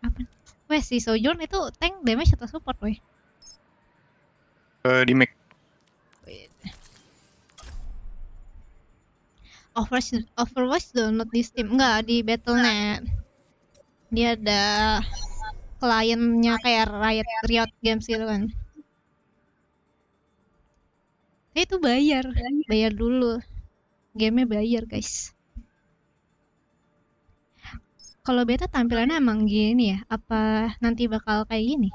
Apa? Weh, si Sojourn itu tank damage atau support, weh? Di mech. Overwatch do not di Steam. Enggak, di Battle.net. Dia ada kliennya kayak Riot Games gitu kan. Saya itu bayar dulu. Gamenya bayar, guys. Kalau beta tampilannya emang gini ya? Apa nanti bakal kayak gini?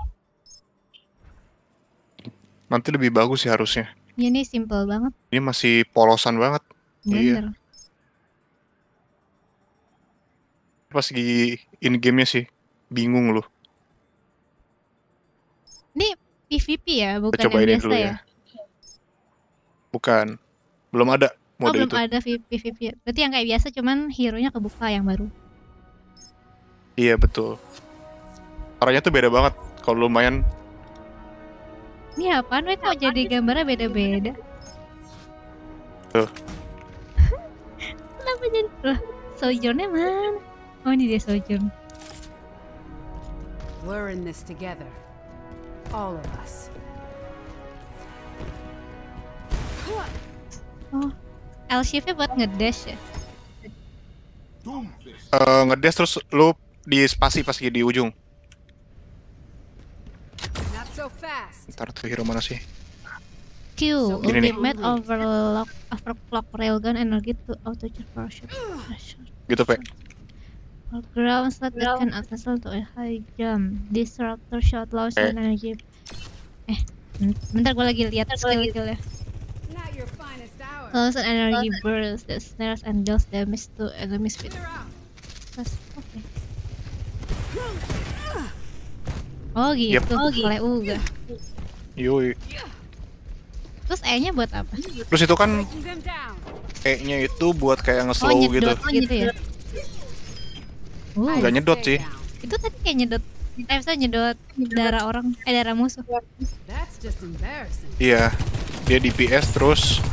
Nanti lebih bagus sih harusnya. Ini simple banget. Ini masih polosan banget. Bener. Iya. Pas di in game-nya sih bingung loh. Ini PVP ya, bukan yang biasa dulu ya? Bukan. Belum ada mode itu. Belum ada PVP. Berarti yang kayak biasa cuman hero-nya kebuka yang baru. Iya betul. Arahnya tuh beda banget. Kalau lumayan. Ini apaan weh, kok jadi gambarnya beda-beda? Tuh. Kenapa jadi? Loh, Sojournnya mana? Oh ini dia Sojourn. We're in this together. All of us. Oh, L shift-nya buat ngedash ya? Ngedash terus lu di spasi pas di ujung. Ntar tuh hero mana sih? Q, ultimate overclock railgun energy to auto charge. Gitu Pak. Ground slot that can access to a high jump. Disruptor shot loss energy. Bentar gua lagi lihat skill-skillnya. Loss energy burst that snares and deals damage to enemies with. Oke. Oh gitu, boleh uga. Yoi. Terus E-nya buat apa? Terus itu kan E-nya itu buat kayak nge-slow gitu. Oh gitu ya? Nggak nyedot sih. Itu tadi kayak nyedot, misalnya nyedot darah orang, darah musuh. Iya, dia DPS terus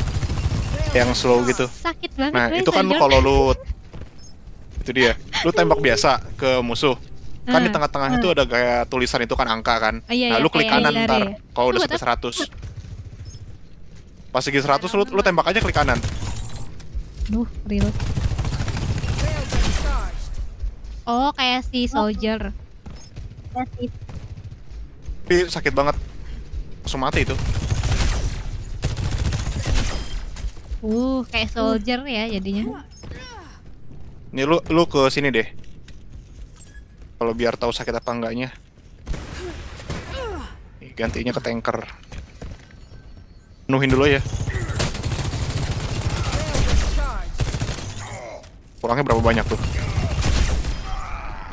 yang slow gitu. Sakit banget. Nah itu kan kalau lu, itu dia, lu tembak biasa ke musuh. Kan di tengah-tengah itu ada kayak tulisan itu kan angka kan. Nah lu klik kanan ntar kalau udah sampai 100. Pas lagi 100 lu tembak aja klik kanan. Duh, real. Oh, kayak si Soldier. Tapi sakit banget. Langsung mati itu. Kayak Soldier ya jadinya. Nih lu ke sini deh. Kalau biar tahu sakit apa enggaknya, gantinya ke tanker. Penuhin dulu ya. Kurangnya berapa banyak tuh?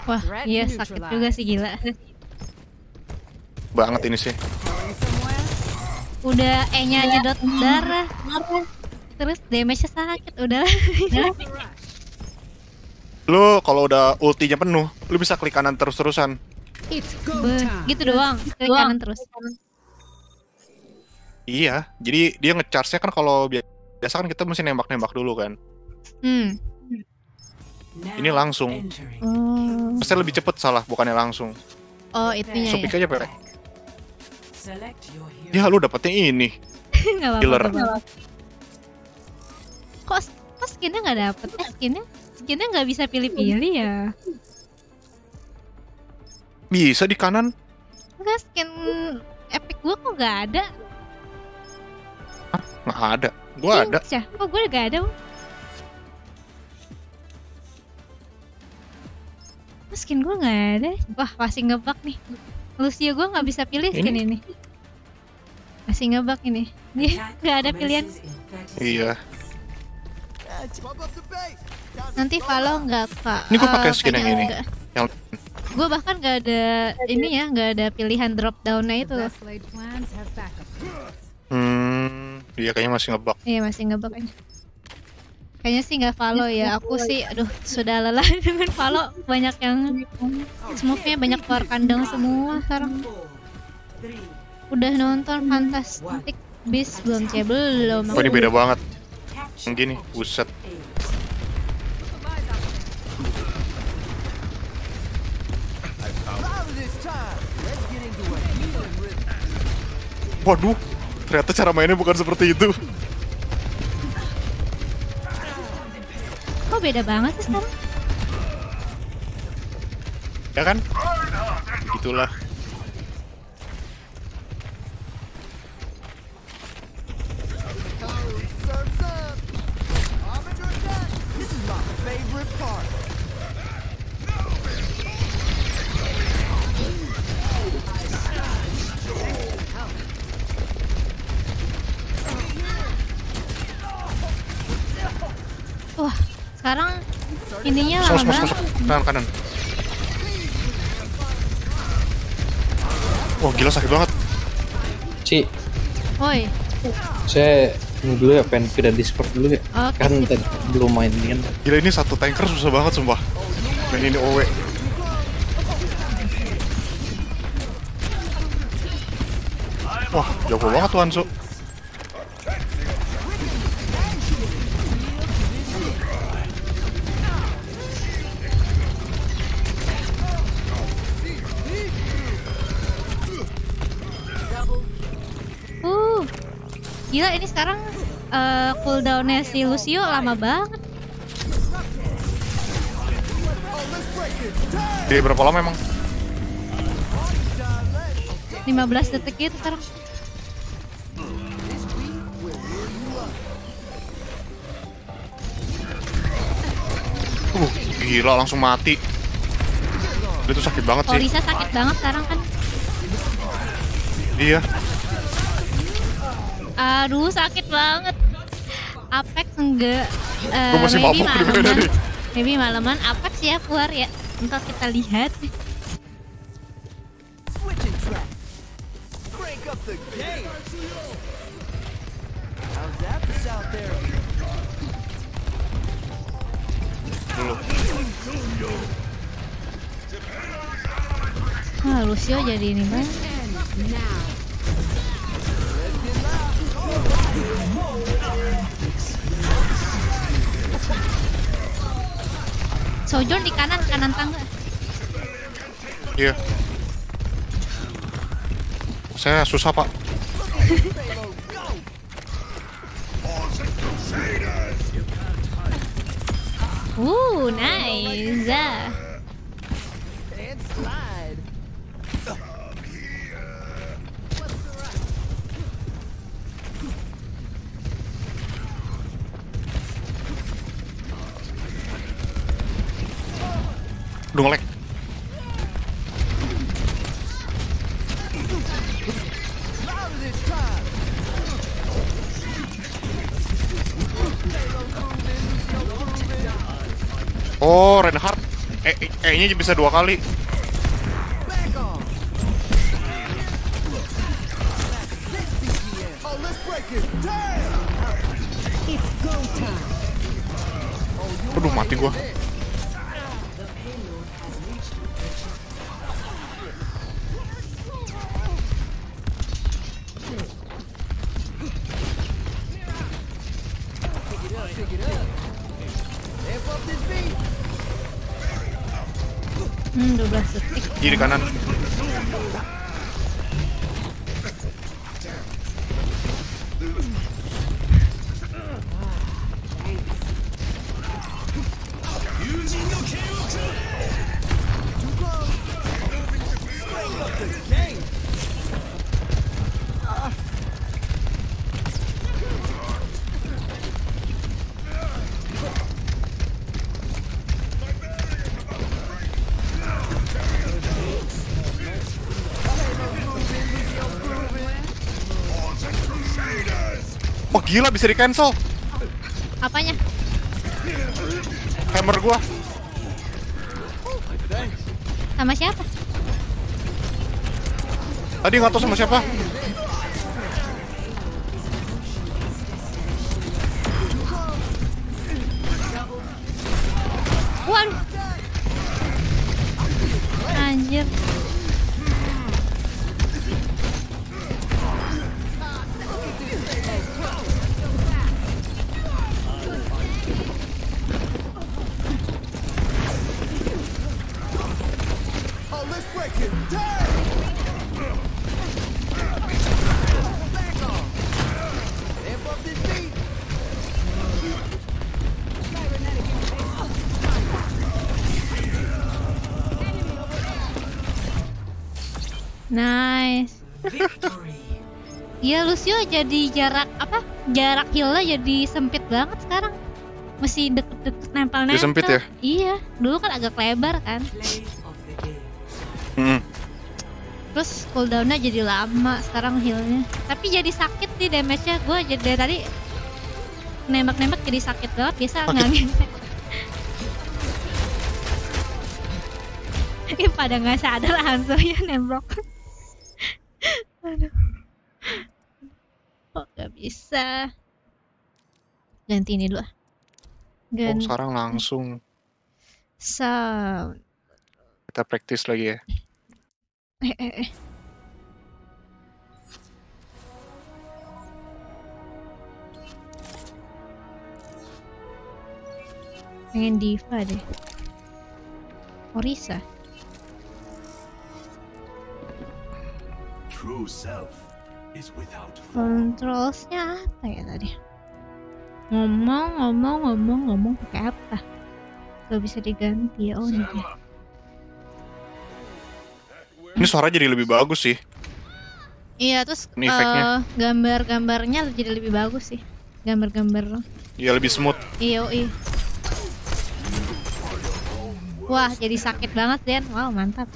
Wah, iya sakit juga sih, gila banget ini sih. Udah E-nya nyedot darah, terus damage-nya sakit, udah. Lu kalau udah ultinya penuh, lu bisa klik kanan terus-terusan. Gitu doang, klik kanan terus. Iya, jadi dia nge-charge-nya kan kalau biasa kan kita mesti nembak-nembak dulu kan. Ini langsung. Pasti lebih cepet salah, bukannya langsung. Oh, itunya ya. Supik aja, Pere. Ya, lu dapetnya ini. Killer. Kok skinnya nggak dapet? Skinnya? Kita nggak bisa pilih-pilih ya. Bisa di kanan. Enggak, skin epic gua kok nggak ada. Hah? Nggak ada. Gua ada. Kok gua nggak ada? Skin gua nggak ada. Wah, masih ngebug nih. Lucio gua nggak bisa pilih skin ini. Masih ngebug ini. Dia nggak ada pilihan. Iya. Nanti follow nggak Kak? Ini gue pakai skin yang ini. Yang... Gue bahkan nggak ada ini ya, nggak ada pilihan drop down-nya itu. Dia kayaknya masih ngebug. Iya masih ngebug kayaknya. Kayaknya sih nggak follow ya. Aku sih, aduh sudah lelah dengan follow. Banyak yang smooth-nya banyak keluar kandang semua sekarang. Udah nonton Fantastic Beasts belum? Belum. Oh ini beda banget. Yang gini, buset. Waduh, ternyata cara mainnya bukan seperti itu. Kok beda banget sih sekarang? Ya kan? Begitulah. Wah, sekarang ininya lama banget. Tangan kanan. Wah, gila sakit banget. Ci. Oi. Saya ini dulu ya, pengen pindah Discord dulu ya. Okay. Kan tadi belum main kan. Gila, ini satu tanker susah banget sumpah. Main ini OW. Wah, jago banget tuh Hanzo. Gila, ini sekarang cooldownnya si Lucio lama banget. Jadi berapa lama emang? 15 detik itu sekarang. Gila, langsung mati. Dia tuh sakit banget sih. Orisa sakit banget sekarang kan. Iya. Aduh, sakit banget. Apex enggak. Gue masih mabuk di mana nih? Maybe malaman Apex ya keluar ya. Entar kita lihat. Nah, Lucio jadi ini banget. Sojourn di kanan, kanan tangga. Iya. Saya susah, Pak. Nice. Ngelag. Oh, Reinhardt. E-nya bisa 2 kali. Aduh, mati gua. Kiri kanan. Gila, bisa di-cancel. Apanya? Hammer gua. Sama siapa? Tadi nggak tahu sama siapa. Waduh. Anjir. Nice. Ya Lucio jadi jarak heal-nya jadi sempit banget sekarang. Mesti deket-deket nempel-nempel. Sempit ya? Iya, dulu kan agak lebar kan. Terus cooldown-nya jadi lama sekarang heal-nya. Tapi jadi sakit sih damage-nya. Gue jadi dari tadi nembak-nembak jadi sakit banget, biasa ngambil. Ih, pada nggak sadar Hanzo-nya nembrok. Aduh. Oh, gak bisa. Ganti ini dulu. Oh, sekarang langsung sound. Kita praktis lagi ya. Pengen D.Va deh. Orisa. True self is without controls-nya apa ya tadi? Ngomong pakai apa? Gak bisa diganti ya. Oh ini dia. Ini suara jadi lebih bagus sih. Iya, terus gambar-gambarnya jadi lebih bagus sih. Gambar-gambar. Iya, lebih smooth. Iya, iya. Wah, jadi sakit banget Den. Wow, mantap.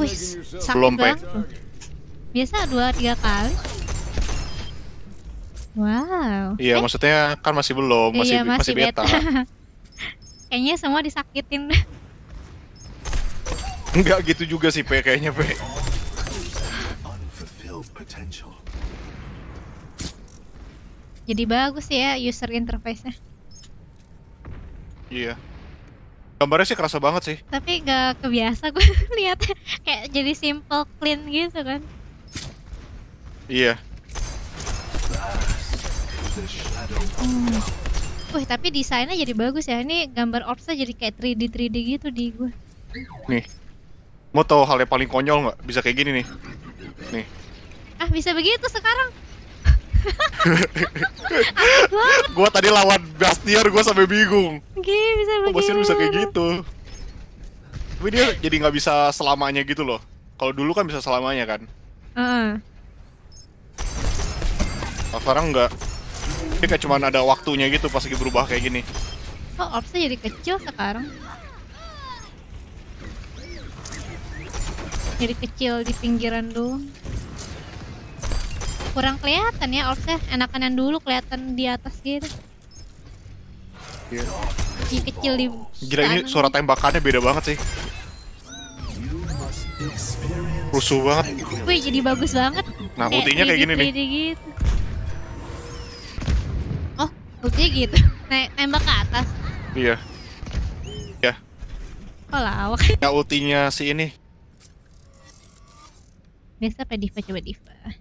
Wih, sakit banget. Biasa 2-3 kali. Wow. Iya, maksudnya kan masih belum, masih beta. Kayaknya semua disakitin. Enggak gitu juga sih, kayaknya. Jadi bagus ya user interface-nya. Iya. Gambarnya sih kerasa banget sih. Tapi gak kebiasa gue lihatnya, kayak jadi simple clean gitu kan. Iya. Wih, tapi desainnya jadi bagus ya. Ini gambar orbsnya jadi kayak 3D gitu di gue. Nih, mau tau hal yang paling konyol nggak? Bisa kayak gini nih. Nih. Ah, bisa begitu sekarang? Gue tadi lawan Bastion, gue sampai bingung. Gini bisa begitu. Bastion bisa kayak gitu. Tapi dia jadi nggak bisa selamanya gitu loh. Kalau dulu kan bisa selamanya kan. Sekarang nggak. Dia kayak cuma ada waktunya gitu pas lagi berubah kayak gini. Oh, orbsnya jadi kecil sekarang. Jadi kecil di pinggiran dulu. Kurang kelihatan ya orbsnya, enakan yang dulu kelihatan di atas gitu. Iya. Jadi kecil di. Gila, ini suara tembakannya beda banget sih. Rusuh banget. Wih, jadi bagus banget. Nah, ultinya kayak gini nih. Gitu. Putih gitu, nembak ke atas. Iya. Ya. Oh lawak. Ya ultinya si ini. Biasa apa D.Va, coba D.Va.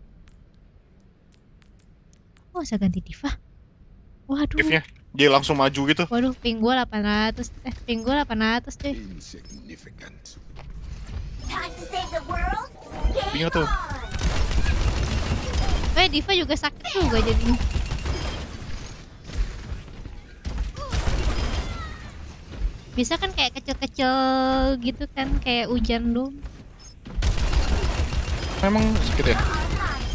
Oh, saya ganti D.Va. Waduh. Div-nya, dia langsung maju gitu. Waduh, ping gua 800. Ping gua 800 deh. Pingnya tuh. D.Va juga sakit juga jadinya. Bisa kan kayak kecil-kecil gitu kan, kayak hujan dong. Emang sakit ya?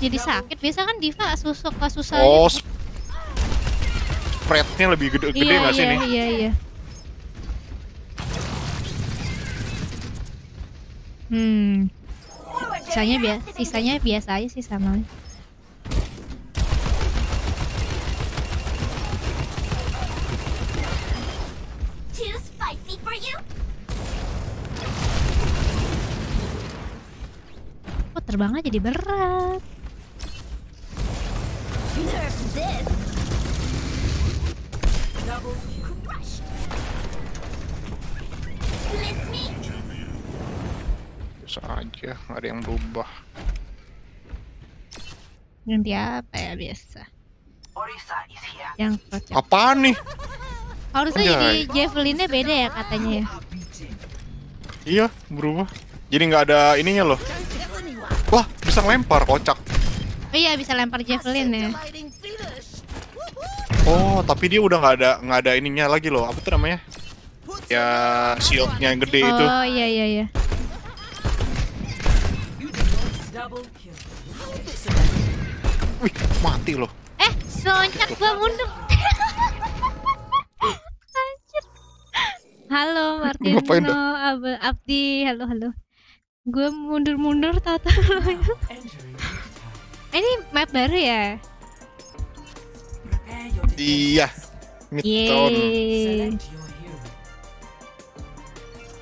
Jadi sakit, biasa kan D.Va susah. Oh, gitu. Spreadnya lebih gede nggak sih ini? Iya. Sisanya biasa aja sih sama. Oh, terbangnya jadi berat. Bisa aja, nggak ada yang berubah. Ganti apa ya biasa? Yang apaan nih? Harusnya jadi javelinnya beda ya katanya ya. Iya, berubah. Jadi nggak ada ininya loh. Wah, bisa lempar, kocak. Iya, bisa lempar javelin ya. Oh, tapi dia udah nggak ada ininya lagi loh. Apa tuh namanya? Ya, shieldnya yang gede itu. Oh iya iya iya. Wih, mati loh. Eh, loncat gua mundur. Anjir. Halo Martin, Abdi, halo halo. Gua mundur-mundur tata. Ini map baru ya? Iya. Midtown.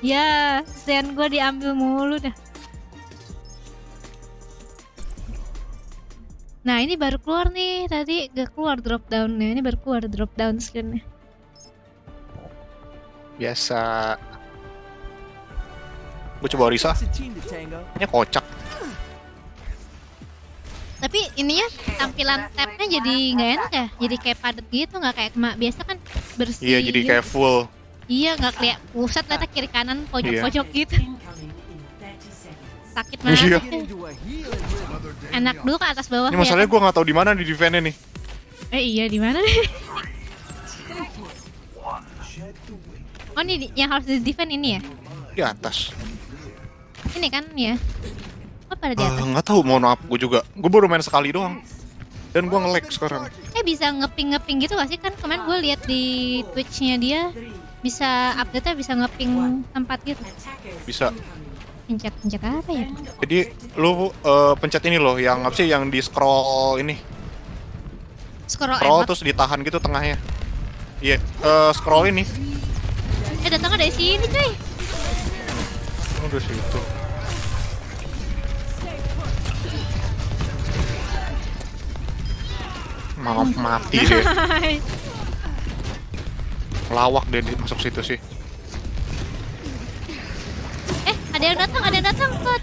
Ya, Zen gue diambil mulu dah. Nah, ini baru keluar nih. Tadi gak keluar drop down-nya. Ini baru keluar drop down screen-nya. Biasa. Gue coba Orisa. Ini kocak. Tapi ininya tampilan tab-nya jadi nggak enak ya? Jadi kayak padat gitu, nggak kayak biasa kan bersih. Iya, jadi kayak full. Iya, nggak kayak pusat ternyata kiri kanan pojok-pojok gitu. Sakit banget. Iya. Enak dulu ke atas bawah. Ini masalahnya gue nggak tahu di mana di defense-nya nih. Eh iya di mana nih? Oh ini yang harus di defense ini ya? Di atas. Ini kan ya? Oh pada di atas. Nggak tahu, mau maaf gue juga. Gue baru main sekali doang. Dan gue nge-lag sekarang. Eh bisa ngeping gitu gak sih? Kan kemarin gue lihat di Twitch-nya dia bisa update-nya bisa ngeping tempat gitu. Bisa. Pencet apa ya? Jadi lu pencet ini loh, yang apa sih yang di scroll ini? Scroll terus ditahan gitu tengahnya. Iya, scroll ini. Eh datang dari sini cuy. Udah situ. Malah mati deh. Lawak deh masuk situ sih. Ada yang datang ke tempat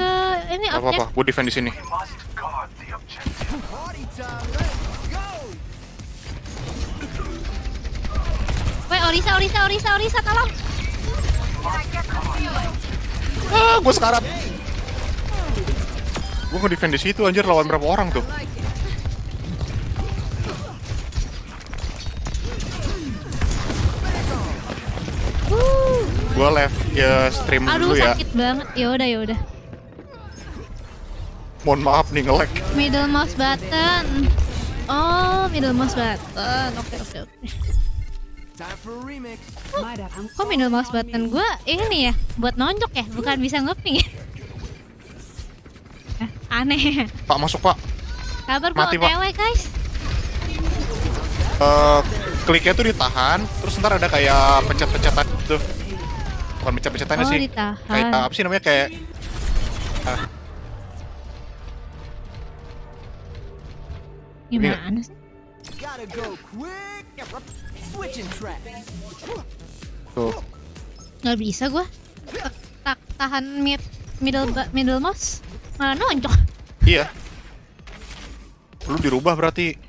ke ini objek. Apa-apa, gue defend di sini. Weh, Orisa, tolong. Ah, gue sekarat. Gue nge-defend di situ anjir, lawan berapa orang tuh? Gua left ya stream dulu ya. Aduh sakit banget. Ya udah. Mohon maaf nih nge-lag. Middle mouse button. Oh, middle mouse button. Oke. Kok middle mouse button gua ini ya buat nonjok ya, bukan bisa ngeping ya. Aneh. Pak masuk, Pak. Kabar gua OTW, guys. Kliknya tuh ditahan, terus ntar ada kayak pencet-pencetan tuh. Bukan pencet-pencetannya sih, ditahan. Kayak apa sih namanya, kayak gimana sih? Tuh nggak bisa gua tahan middle mouse, malah nonjok. Iya, lu dirubah berarti.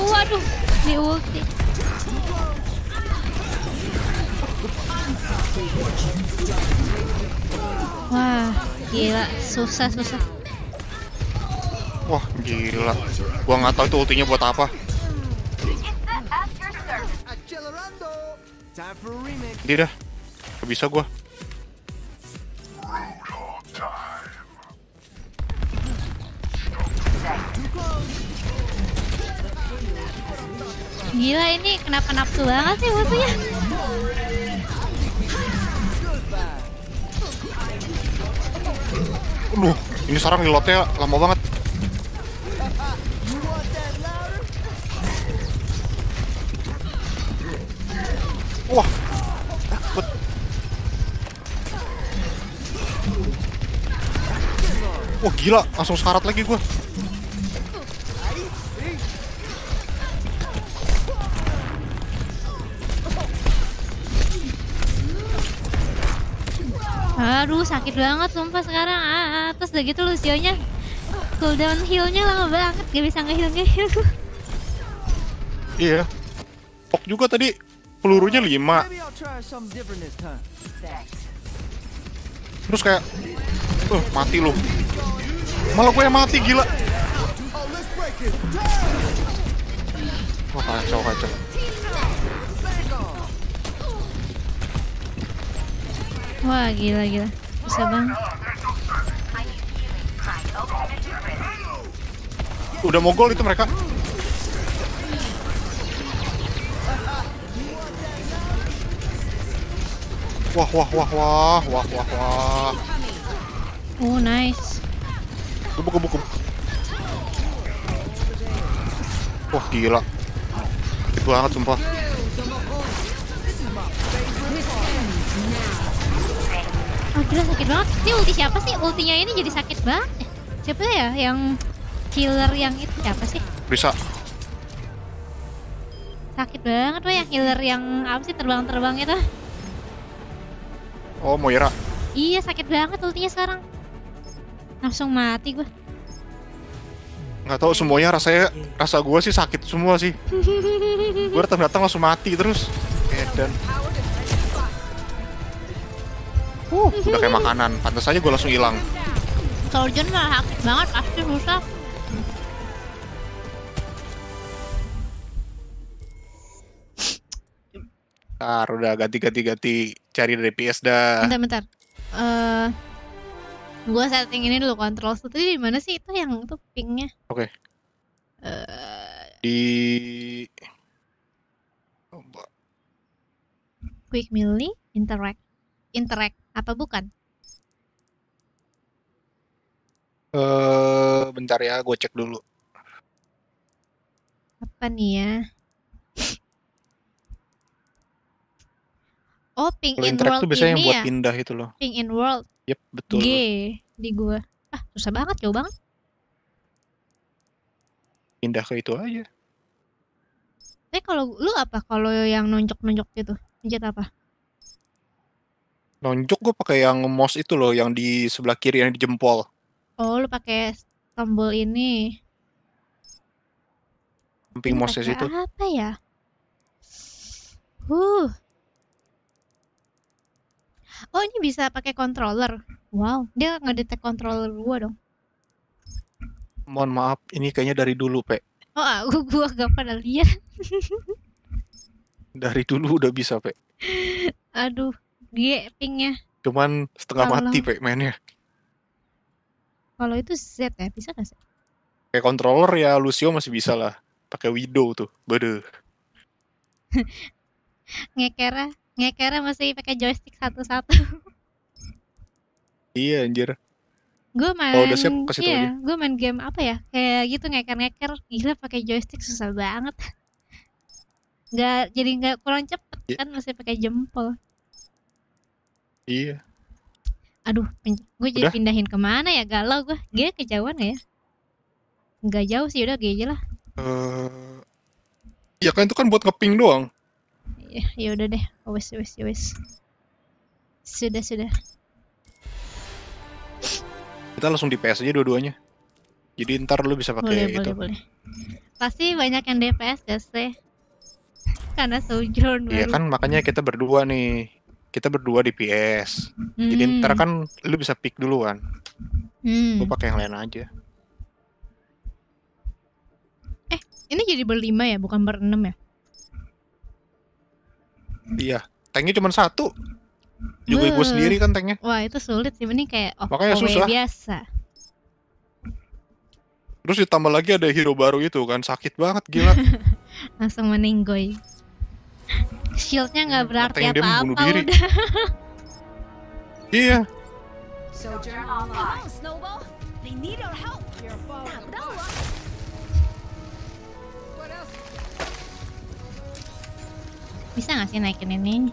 Waduh, di ulti. Wah, gila, susah. Wah, gila. Gua nggak tahu itu ultinya buat apa. Dia dah, gak bisa gua. Gila ini kenapa nafsu banget sih musuhnya? Aduh, ini sarang reloadnya lama banget. Wah, takut. Wah gila, langsung sekarat lagi gua. Aduh sakit banget sumpah sekarang. Terus udah gitu Lucio-nya cooldown heal-nya lama banget, gak bisa nge-heal. Iya. Pok juga tadi pelurunya 5. Terus kayak mati lu. Malah gue yang mati gila. Wah kacau. Wah gila, bisa banget. Udah mau gol itu mereka. Wah. Oh nice. Gebuk. Wah gila. Itu banget sumpah. Oh gila sakit banget. Ini ulti siapa sih? Ultinya ini jadi sakit banget. Siapa ya yang killer yang itu? Siapa sih? Bisa. Sakit banget loh yang killer yang apa sih terbang itu? Oh Moira. Iya sakit banget ultinya sekarang. Langsung mati gue. Nggak tahu semuanya rasa gue sih sakit semua sih. Gue datang langsung mati terus. Dan udah kayak makanan. Pantes aja gue langsung hilang. Sojourn malah sakit banget pasti rusak. Bentar, udah ganti cari dari PS dah. Bentar. Gua setting ini dulu, kontrol tadi di mana sih itu yang itu pingnya? Oke. Di Quick Melee interact apa bukan? Bentar ya, gue cek dulu. Apa nih ya? Oh, ping in world tuh biasanya ini yang buat ya? Pindah itu loh. Ping in world. Yep, betul. G di gua. Susah banget, jauh banget. Pindah ke itu aja. Tapi kalau lu apa? Kalau yang nonjok gitu, pijat apa? Nonjok gua pakai yang mouse itu loh, yang di sebelah kiri yang di jempol. Oh, lu pakai tombol ini. Samping mouse-nya situ. Apa ya? Oh ini bisa pakai controller. Wow, dia ngedetect controller gua dong. Mohon maaf, ini kayaknya dari dulu, Pe. Oh, gua gak pernah lihat. Dari dulu udah bisa, Pe. Aduh, dia pingnya. Cuman setengah mati, Pe, mainnya. Kalau itu Z ya, bisa gak sih? Pakai controller ya, Lucio masih bisa lah. Pakai Widow tuh, bede. Ngekera masih pakai joystick satu-satu. Iya anjir. Gue main. Oh, udah siap, kasih tau aja. Gue main game apa ya? Kayak gitu ngeker. Gila pakai joystick susah banget. Jadi nggak kurang cepet kan masih pakai jempol. Iya. Aduh, gue jadi pindahin kemana ya? Galau gue. G kejauhan nggak ya? Nggak jauh sih, udah G aja lah. Ya kan itu kan buat ngeping doang. Ya udah deh, wes. Sudah. Kita langsung di PS aja dua-duanya. Jadi ntar lu bisa pakai itu. Boleh. Pasti banyak yang DPS ya sih. Karena Sojourn. Iya kan makanya kita berdua nih. Kita berdua di PS. Jadi ntar kan lu bisa pick duluan. Lu pakai yang lain aja. Ini jadi berlima ya, bukan berenam ya? Iya, tanknya cuma satu. Juga gue sendiri kan tanknya. Wah itu sulit sih, ini kayak makanya susah. Biasa. Terus ditambah lagi ada hero baru itu kan, sakit banget gila. Langsung meninggoy. Shieldnya nggak berarti apa-apa udah. Iya. Bisa gak sih naikin ini?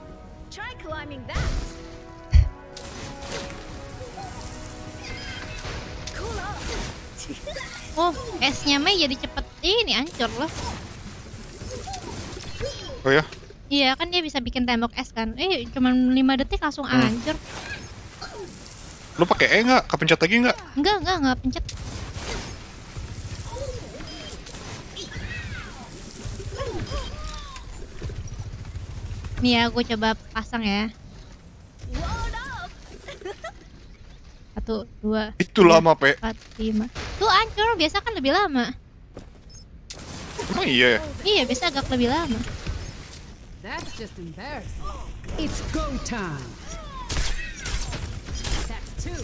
Oh, esnya Mei jadi cepet ini hancur loh. Oh ya? Iya kan dia bisa bikin tembok es kan. Cuman 5 detik langsung hancur. Lu pakai nggak? Kepencet lagi nggak? Enggak pencet. Nih ya, gue coba pasang ya. 1, 2. Itu lama, Pe. 4, 5. Tuh hancur, biasa kan lebih lama. Emang iya ya? Iya, biasa agak lebih lama. That's just embarrassing. It's go time. That's 2.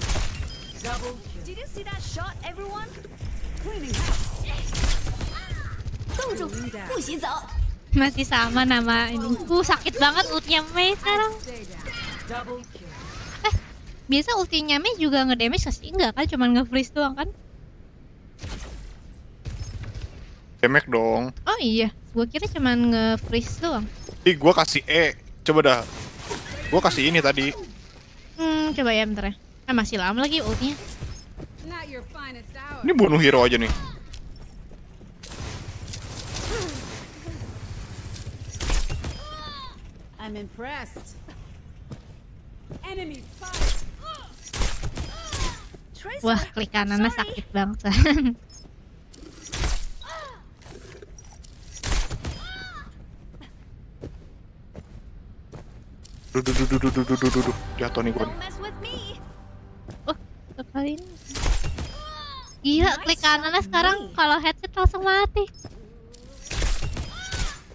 Double. Did you see that shot, everyone? Cleaning house. Masih sama nama ini. Sakit banget ultinya Mei sekarang. Biasa ultinya Mei juga ngedamage sih, enggak kan? Cuman nge-freeze doang kan? Damage dong. Oh iya, gua kira cuman nge-freeze doang. Ih, gua kasih E. Coba dah. Gua kasih ini tadi. Coba ya bentar ya. Masih lama lagi ultinya. Ini bunuh hero aja nih. I'm impressed. Enemy fire. Wah, klik kanannya sakit banget. Duh. Jatuh nih gue. Oh, sekali ini. Gila, klik kanannya sekarang kalau headset langsung mati.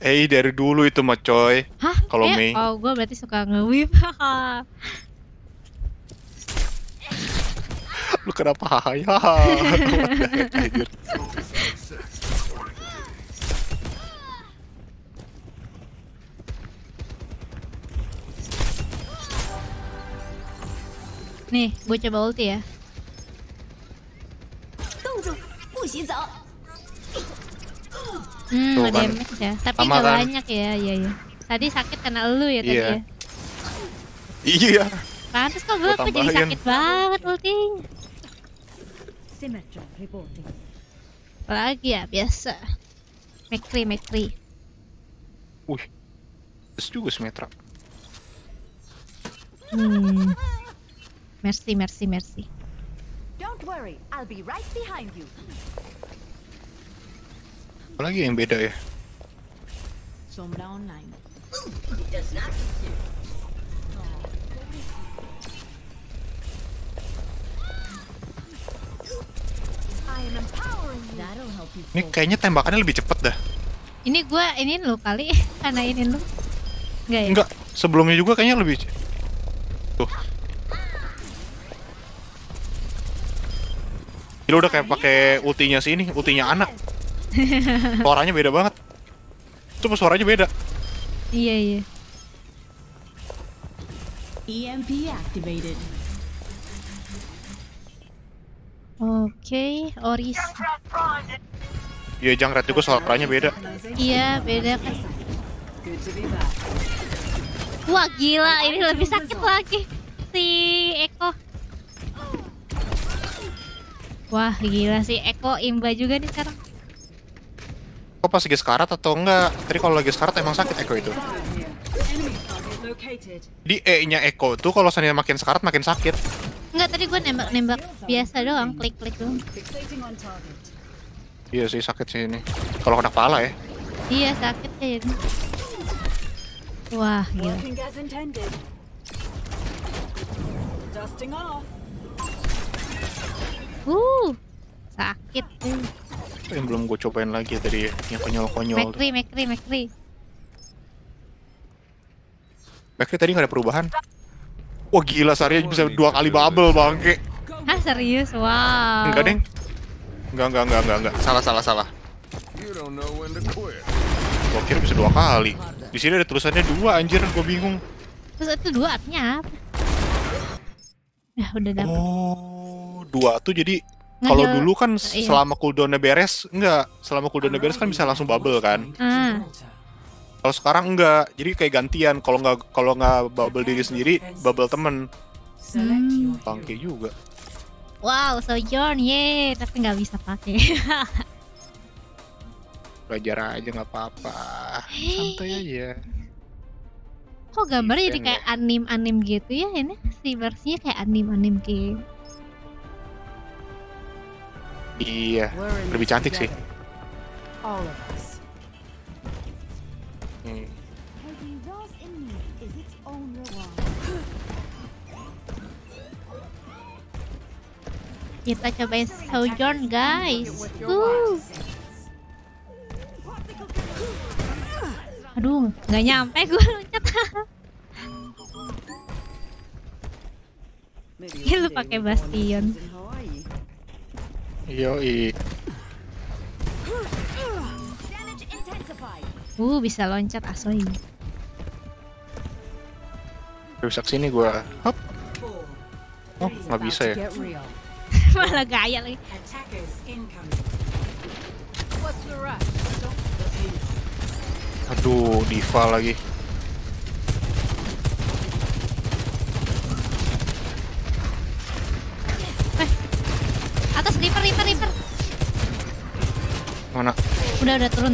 Dari dulu itu mah coy. Hah? Kalau Mei. Oh, gue berarti suka nge-whip. Lu kenapa ya? Nih, gue coba ulti ya. Damage ya, tapi gak banyak ya, iya. Tadi sakit karena elu ya tadi ya. Iya. Pantes kok gue jadi sakit banget ultinya. Lagi ya, biasa. Mekri. Wih, terus juga Symmetra. Mercy. Don't worry, I'll be right behind you. Apalagi yang beda ya? Sombra online. Ini kayaknya tembakannya lebih cepet dah. Ini gue iniin lo kali, karena iniin lo. Enggak ya? Enggak, sebelumnya juga kayaknya lebih. Tuh. Gila udah kayak pakai ultinya sini, ultinya anak. Suaranya beda banget. Cuma suaranya beda. Iya. EMP activated. Oke, Orisa. Iya, jangkret juga suaranya beda. Iya, beda kan. Wah, gila, ini lebih sakit lagi si Echo. Wah, gila si Echo imba juga nih sekarang. Kok pas lagi sekarat atau enggak? Tadi kalau lagi sekarat emang sakit Echo itu. Di E-nya Echo tuh kalau saninya makin sekarat makin sakit. Enggak, tadi gue nembak biasa doang, klik doang. Iya sih sakit sih ini. Kalau kena kepala ya. Iya sakit ya. Wah gila. Sakit tuh. Yang belum gue cobain lagi tadi yang konyol-konyol. Mekri tadi nggak ada perubahan. Wah gila, seharian bisa 2 kali bubble bangke. Hah serius? Wow. Enggak deng. Enggak. Salah. Gue kira bisa 2 kali. Di sini ada tulisannya 2, anjir gue bingung. Terus itu 2 artinya apa? Nah udah dapet. Oh 2 tuh jadi. Kalau dulu kan selama cooldownnya beres, kan bisa langsung bubble kan. Kalau sekarang enggak, jadi kayak gantian. Kalau nggak bubble diri sendiri, bubble temen. Bangke juga. Wow, Sojourn, ye, tapi nggak bisa pakai. Belajar aja nggak apa-apa, santai aja. Kok gambarnya jadi kayak anim-anim gitu ya ini? Si Mercy kayak anim-anim gitu. Iya, lebih cantik sih. Kita cobain Sojourn guys. Aduh, nggak nyampe gue loncat. Ya lu pakai Bastion. Yoi. Bisa loncat asoy. Rusak sini gue. Hop. Oh, nggak bisa ya. Malah gaya lagi. Aduh, D.Va lagi. Atas Reaper. Mana? Udah turun.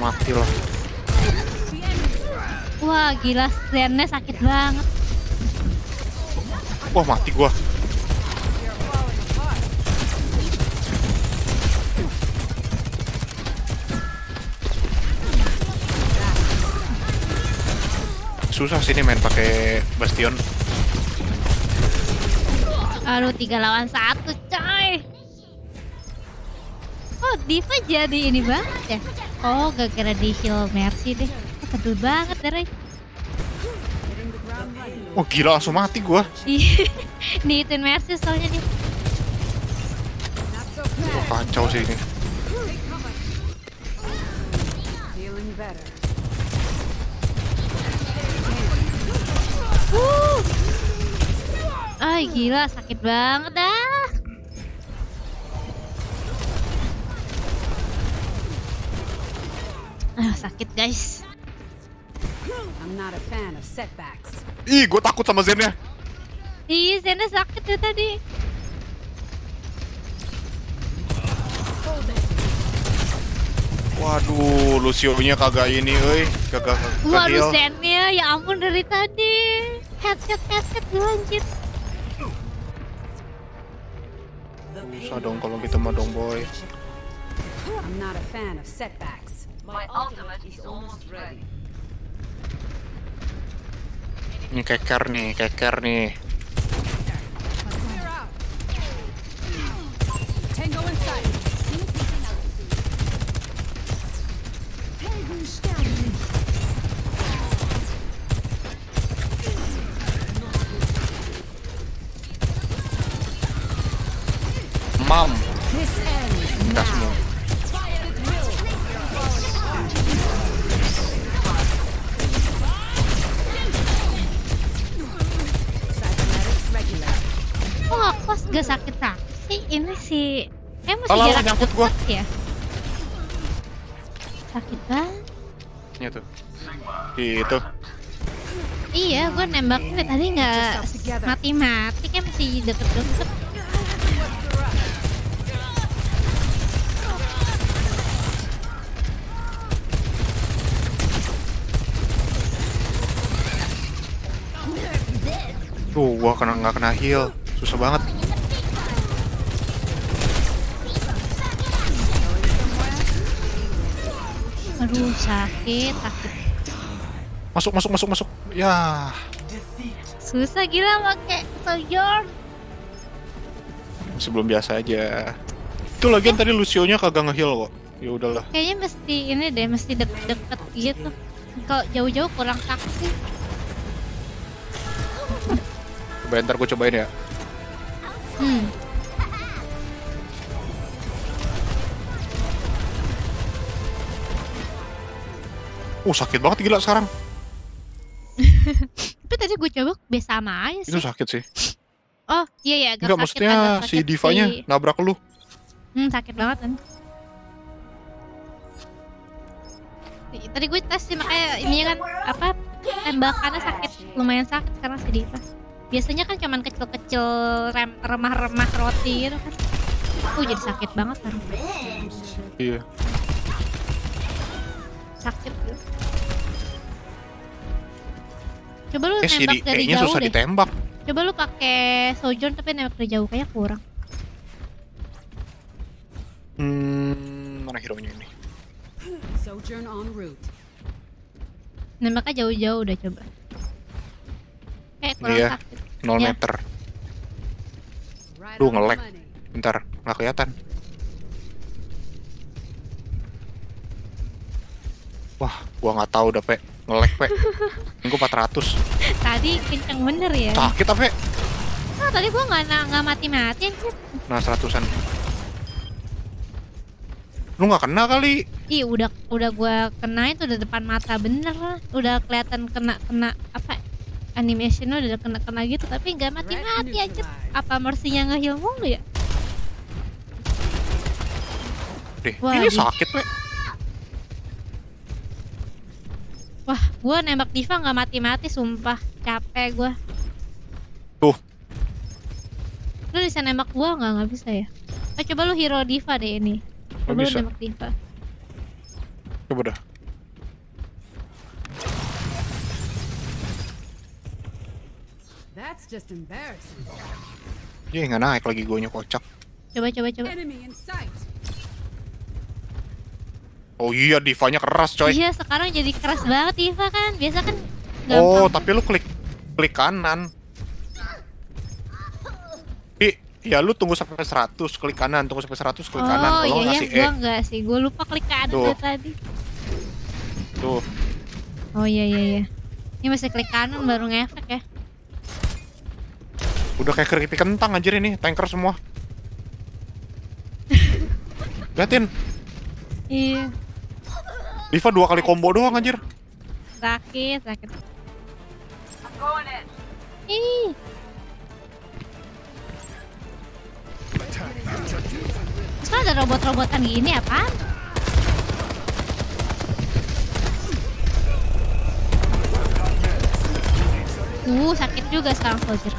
Mati loh. Wah gila, Zennya sakit banget. Wah mati gua. Susah sini main pakai Bastion. Aduh 3 lawan 1 coy. Oh D.Va jadi ini banget ya. Oh gara-gara di heal Mercy deh. Kedul banget dari. Oh gila langsung mati gua. Dihitin Mercy soalnya dia. Oh kacau sih ini. Ay gila sakit banget dah. Ah sakit guys. I'm not a fan of setbacks. Ih, gue takut sama Zennya. Ih, Zennya sakit tuh tadi. Waduh, Lucio-nya kagak ini, euy. Kagak. Waduh, Zennya, ya ampun dari tadi. Headset gue anjir. Susah dong kalau gitu mah dong, boy. I'm not a fan of setbacks. My ultimate is almost ready. Ini keker nih. Mam. Dasmu. Pas gak sakit sih ini si masih jarak nyangkut gua ya. Sakit banget. Ini tuh. Gitu. Iya, gua nembaknya tadi nggak mati kan masih deket. Tuh, gua nggak kena heal. Susah banget. Aduh sakit. Masuk. Ya. Susah gila pakai Sojourn. Sebelum biasa aja. Itu lagian tadi Lucio-nya kagak nge-heal kok. Ya udahlah. Kayaknya mesti ini deh, mesti deket gitu. Kalau jauh-jauh kurang taktis. Bentar gue cobain ya. Sakit banget gila sekarang. Tapi tadi gue coba biasa sama aja sih. Itu sakit sih. Oh iya, agak sakit. Enggak, maksudnya si D.Va-nya nabrak lu. Sakit banget kan. Tadi gue tes sih, makanya ini kan apa, tembakannya sakit, lumayan sakit karena sedih pas. Biasanya kan cuman kecil-kecil remah-remah roti gitu kan. Aku jadi sakit banget kan. Iya. Sakit tuh. Coba lu nembak dari jauh susah deh. Ditembak. Coba lu pakai Sojourn tapi nembak dari jauh kayaknya kurang. Mana hero-nya ini? Sojourn on route. Nembaknya jauh-jauh udah coba. Kurang iya, sakit. 0 meter. Duh, nge-lag. Bentar, nggak kelihatan. Wah, gua nggak tahu udah, Pe. Nge-lag, Pe. Ini gua 400. Tadi kenceng bener ya. Sakit, Pe. Nah, tadi gua nggak mati-mati. Nah, 100-an. Lu nggak kena kali? Ih, udah gua kenain tuh, udah depan mata bener lah. Udah kelihatan kena apa? Animation udah kena gitu tapi nggak mati-mati aja. Apa Mercy-nya nggak heal mulu ya? Deh, ini sakit, Mek. Wah, gua nembak D.Va nggak mati-mati, sumpah capek gua. Tuh. Lu bisa nembak gua nggak bisa ya? Oh, coba lu hero D.Va deh ini. Coba lu nembak D.Va. Coba dah. That's just embarrassing. Dia nggak naik lagi, gonya kocak. Coba. Oh iya, D.Va-nya keras, coy. Iya, sekarang jadi keras banget D.Va kan. Biasa kan gampang. Oh, tapi lu klik kanan. Iya, lu tunggu sampai 100, klik kanan, tunggu sampai 100, klik kanan. Kalau iya, ngasih gua enggak sih. Gua lupa klik kanan tuh tadi. Tuh. Oh iya. Ini masih klik kanan baru ngefek ya. Udah kayak keripik kentang anjir ini, tanker semua. Liatin. Iya. D.Va 2 kali combo doang anjir. Sakit. Ih. Sekarang ada robot-robotan gini apaan? Sakit juga sekarang Soldier.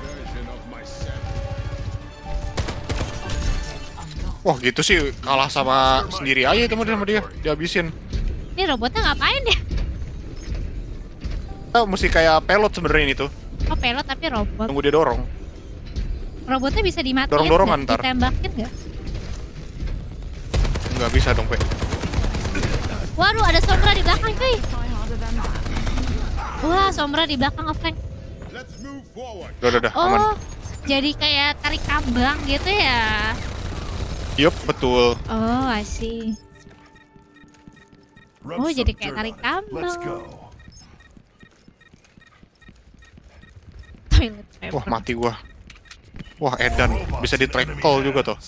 Wah, gitu sih kalah sama sendiri aja itu sama dia, dihabisin. Ini robotnya ngapain ya? Oh, mesti kayak pelot sebenarnya ini tuh. Oh, pelot tapi robot. Tunggu dia dorong. Robotnya bisa dimatiin. Dorong-dorongan ntar. Ditembakin nggak? Nggak bisa dong, Pe. Waduh, ada Sombra di belakang, cuy. Wah, Sombra di belakang offline. Udah, aman. Oh, jadi kayak tarik tambang gitu ya. Yup, betul. Oh, I see. Oh, jadi kayak tarik tambang. Wah, mati gua. Wah, edan. Bisa di-trackle juga tuh.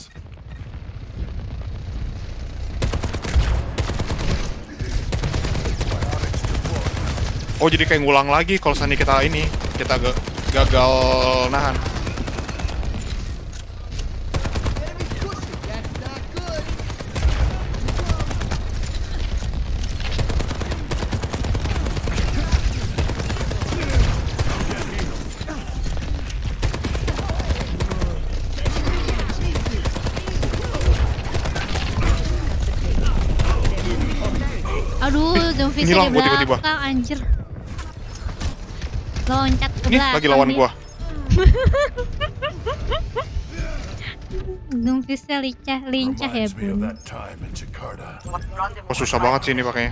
Oh, jadi kayak ngulang lagi kalau sandi kita ini. Kita gagal nahan. Ngilang gua tiba-tiba. Anjir. Loncat ke belakang. Lagi lawan gua. Doomfistnya lincah ya, Bun. Oh, susah banget sih ini pakainya.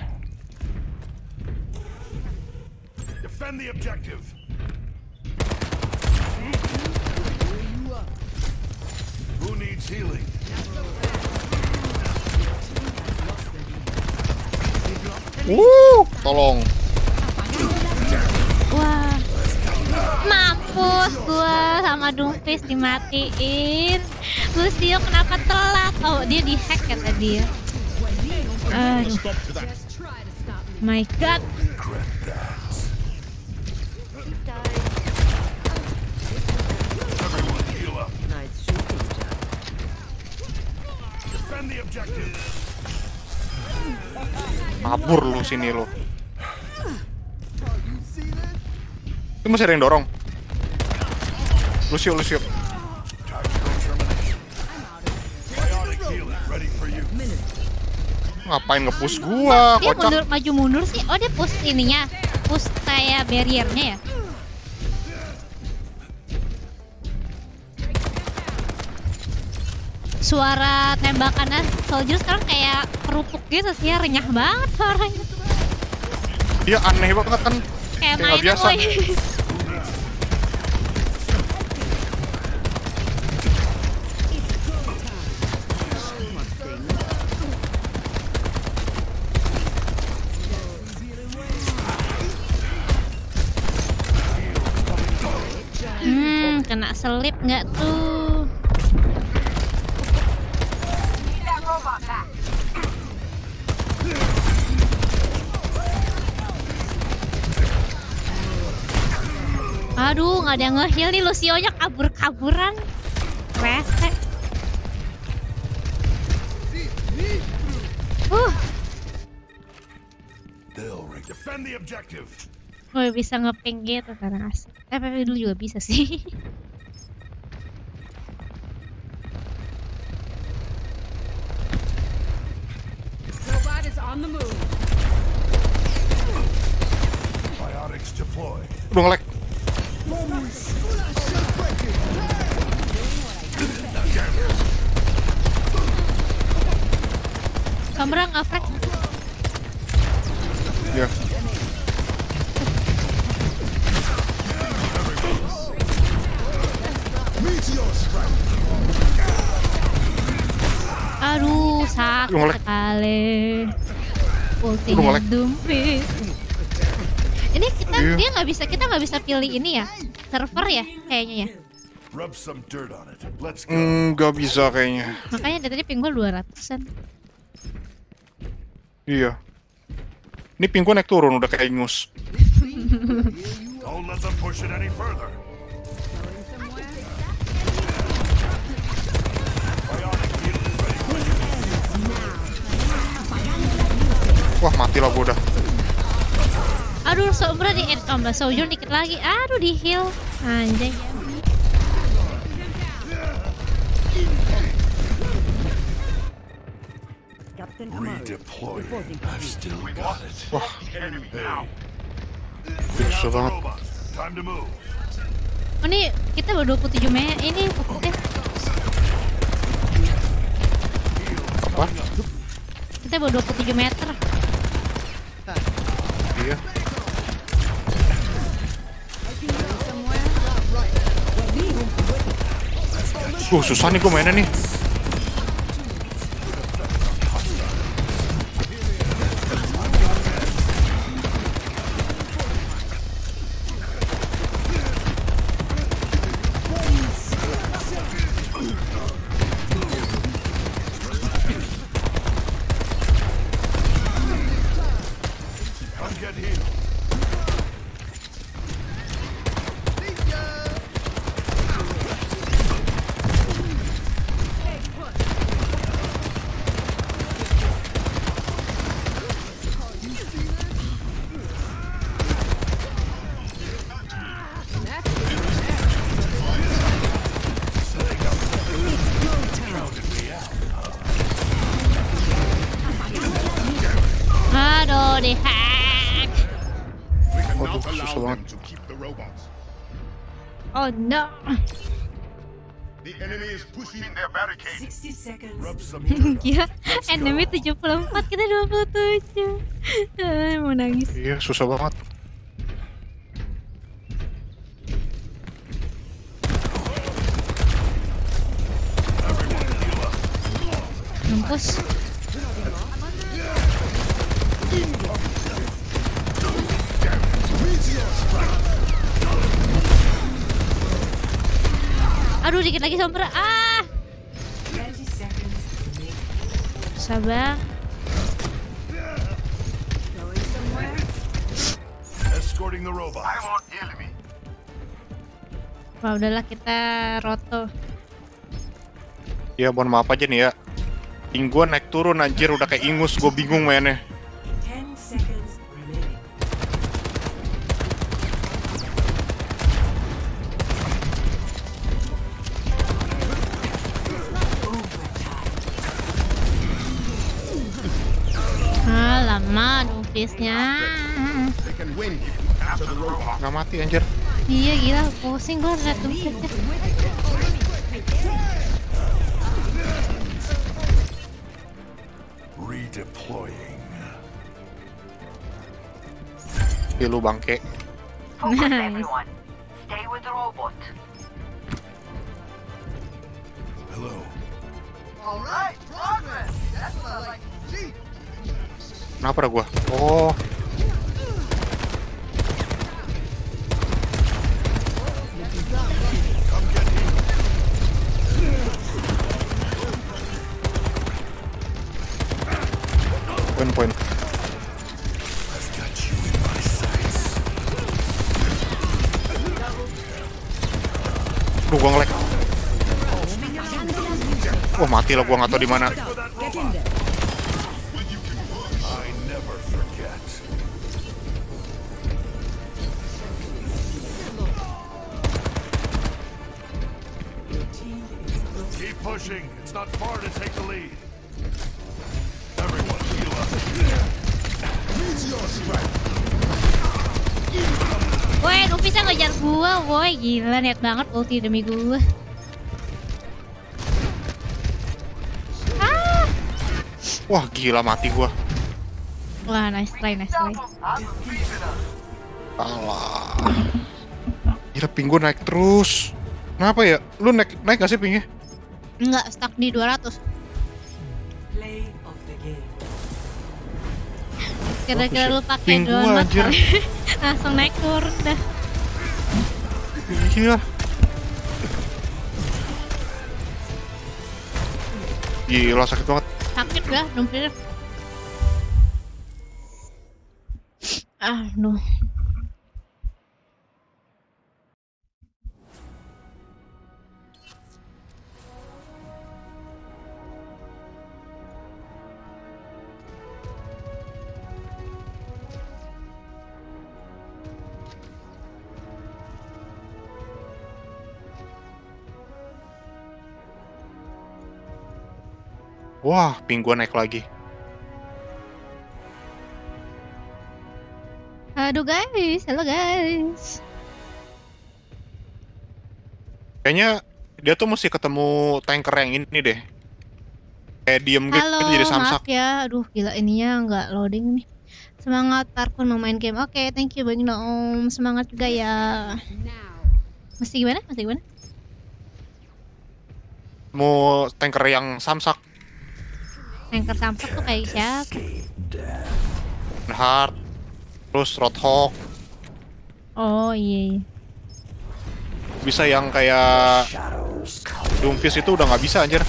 Tolong. Wah, mampus gua sama Doomfist dimatiin. Lucio kenapa telat? Oh, dia di-hack ya tadi ya. Aduh. My God. Kabur lu sini lu. Lu masih ada yang dorong. Lucio, Lucio. Ngapain nge-push gua? Dia kocak. Mundur, maju mundur sih. Oh, dia push ininya. Push kayak barriernya ya. Suara tembakannya Soldier sekarang kayak kerupuk gitu sih, renyah banget suaranya. Dia aneh banget kan. Kayak main biasa. Kena selip nggak tuh? Aduh, nggak ada yang nge-heal nih, Lucio-nya kabur-kaburan. Rese. Gue bisa nge-ping gitu karena asik. Tapi dulu juga bisa sih. Udah nge-lag. Sombra nge-frag. Ya. Aduh, sakit sekali. Ultinya Doomfist. Ini kita dia nggak bisa, kita nggak bisa pilih ini ya, server ya kayaknya ya. Nggak bisa kayaknya. Makanya dari tadi ping gua 200-an. Iya. Ini ping gua naik turun udah kayak ingus. Wah, mati lah gua udah. Aduh, Sombra di end, Sojourn dikit lagi. Aduh, di heal. Anjay. Wah. Bisa banget. Oh, ini kita baru 27 Mei. Ini pokoknya. Apa? Kita baru 27 meter. Iya. Susah nih gue mainnya nih. Oh no. The enemy is pushing their barricade. 60 seconds. Iya, enemy 74, kita 27. Mau nangis. Iya, susah banget. Mampus. Aduh, dikit lagi Sombra. Ah. Sabar. Wah, udahlah kita roto. Ya, mohon maaf aja nih ya. Ping gue naik turun anjir, udah kayak ingus, gue bingung mainnya. Alamak, Doomfistnya nggak mati anjir. Iya gila, pusing gue liat Doomfistnya. Redeploying. Pilu bangke. Everyone. Stay with the robot. Hello. All right, progress. That's what I like. Gee. Kenapa dah gua? Oh. Point. I've got you in my sights. Duh, gua ngelag. Wah, mati lah, gua nggak tahu di mana. Keep pushing. It's not far to take the lead. Woi, Doomfistnya ngejar gua, woi gila, niat banget ulti demi gua. Ah. Wah gila, mati gua. Wah, nice try, nice try. Allah. Gila, ping gua naik terus. Kenapa ya? Lu naik gak sih pingnya? Enggak, stuck di 200. Gara-gara lu pakai drone mat langsung naik turun dah. Gila. Gila, sakit banget. Sakit dah, Doomfist. Ah, no. Wah, ping gua naik lagi. Aduh guys, halo guys. Kayaknya dia tuh mesti ketemu tanker yang ini deh. Kayak diem gitu jadi samsak. Maaf ya, aduh gila ininya nggak loading nih. Semangat Tarkun mau main game. Oke, thank you banyak Om. Semangat juga ya. Mesti gimana? Mesti gimana? Mau tanker yang samsak. Tanker samsak tuh kayak siapa? Reinhardt, terus Roadhog. Oh iya. Bisa yang kayak Doomfist itu udah nggak bisa anjir.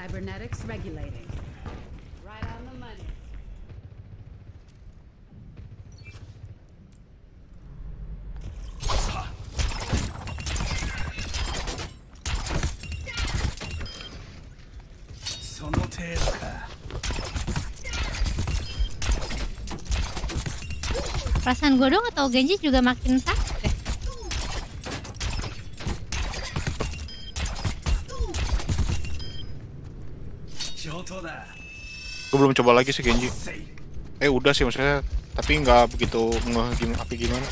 Cybernetics regulating. Right on the money. Perasaan gue dong atau Genji juga makin sakit deh. Gue belum coba lagi sih Genji. Udah sih maksudnya, tapi nggak begitu ngeh api gimana.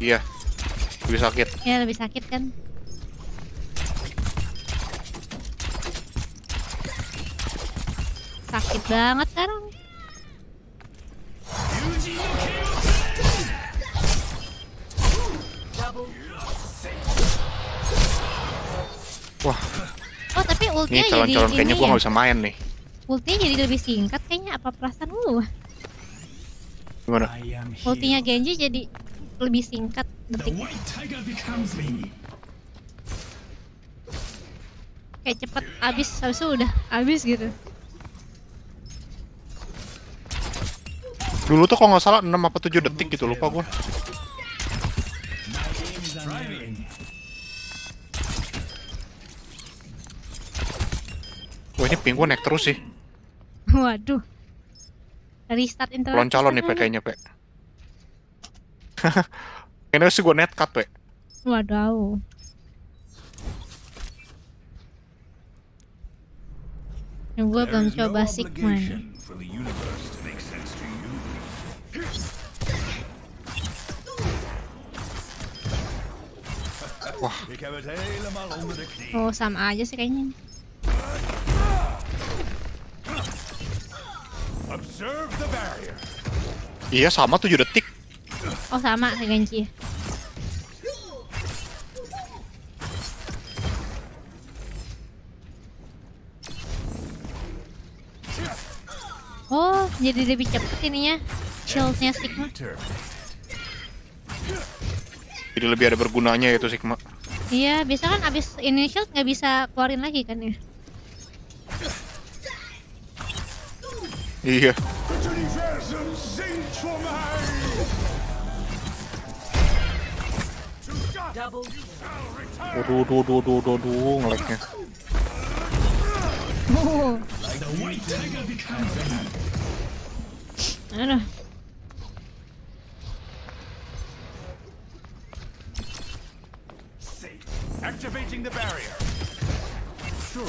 Iya, lebih sakit. Iya lebih sakit kan. Sakit banget sekarang. Wah. Oh tapi Ini calon-calon kayaknya gue nggak bisa main nih. Ultinya jadi lebih singkat kayaknya, apa perasaan lu? Gimana? Ultinya Genji jadi lebih singkat detik. Kayak cepet abis, habis itu udah abis gitu. Dulu tuh kalau nggak salah 6 apa 7 detik gitu, lupa gue. Wah, ini ping gue naik terus sih. Waduh. Restart internet. Belum calon nih kayaknya, Pak. Ini sih gue net cut, Pak. Waduh. Yang gue belum coba Sigma. Wah. Oh, sama aja sih kayaknya. Iya sama 7 detik. Oh sama si Genji. Oh jadi lebih cepet ininya, shieldnya Sigma. Jadi lebih ada bergunanya itu Sigma. Iya biasa kan abis ini shield nggak bisa keluarin lagi kan ya. Iya. Waduh, ngelagnya. Aduh. Activating the barrier. Sure.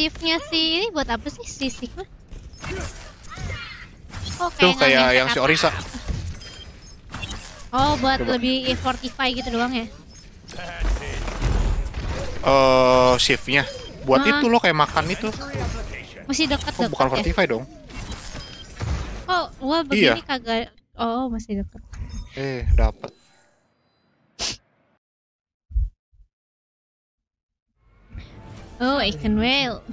Shiftnya si ini buat apa sih si Sigma? Oh, tuh kayak yang si Orisa. Oh buat coba. Lebih fortify gitu doang ya? Shiftnya buat itu loh kayak makan itu. Masih dekat dong. Oh, bukan fortify ya? Dong. Oh wah begini iya. Kagak. Oh masih dekat. Dapat. Oh, I can wail.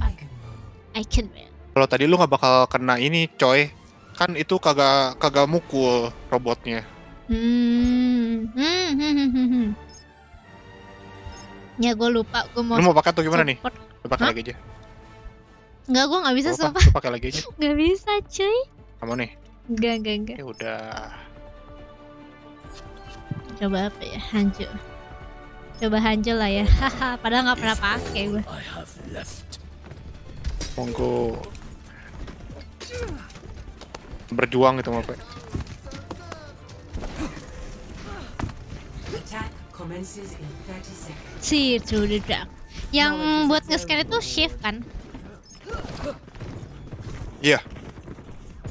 Kalau tadi lu nggak bakal kena ini, coy. Kan itu kagak mukul robotnya. Ya gue lupa, gue mau. Lu mau pakai atau gimana support. Nih? Lu pakai lagi aja. Enggak, gue nggak bisa sumpah. Lu pakai lagi aja. Nggak bisa, cuy. Kamu nih? Enggak. Ya udah. Coba apa ya? Hanzo. Coba Hanzo lah ya, haha. Padahal nggak pernah pakai gue. Monggo berjuang gitu mau pakai. Sir to the dark. Yang buat nge-scan itu shift kan? Iya.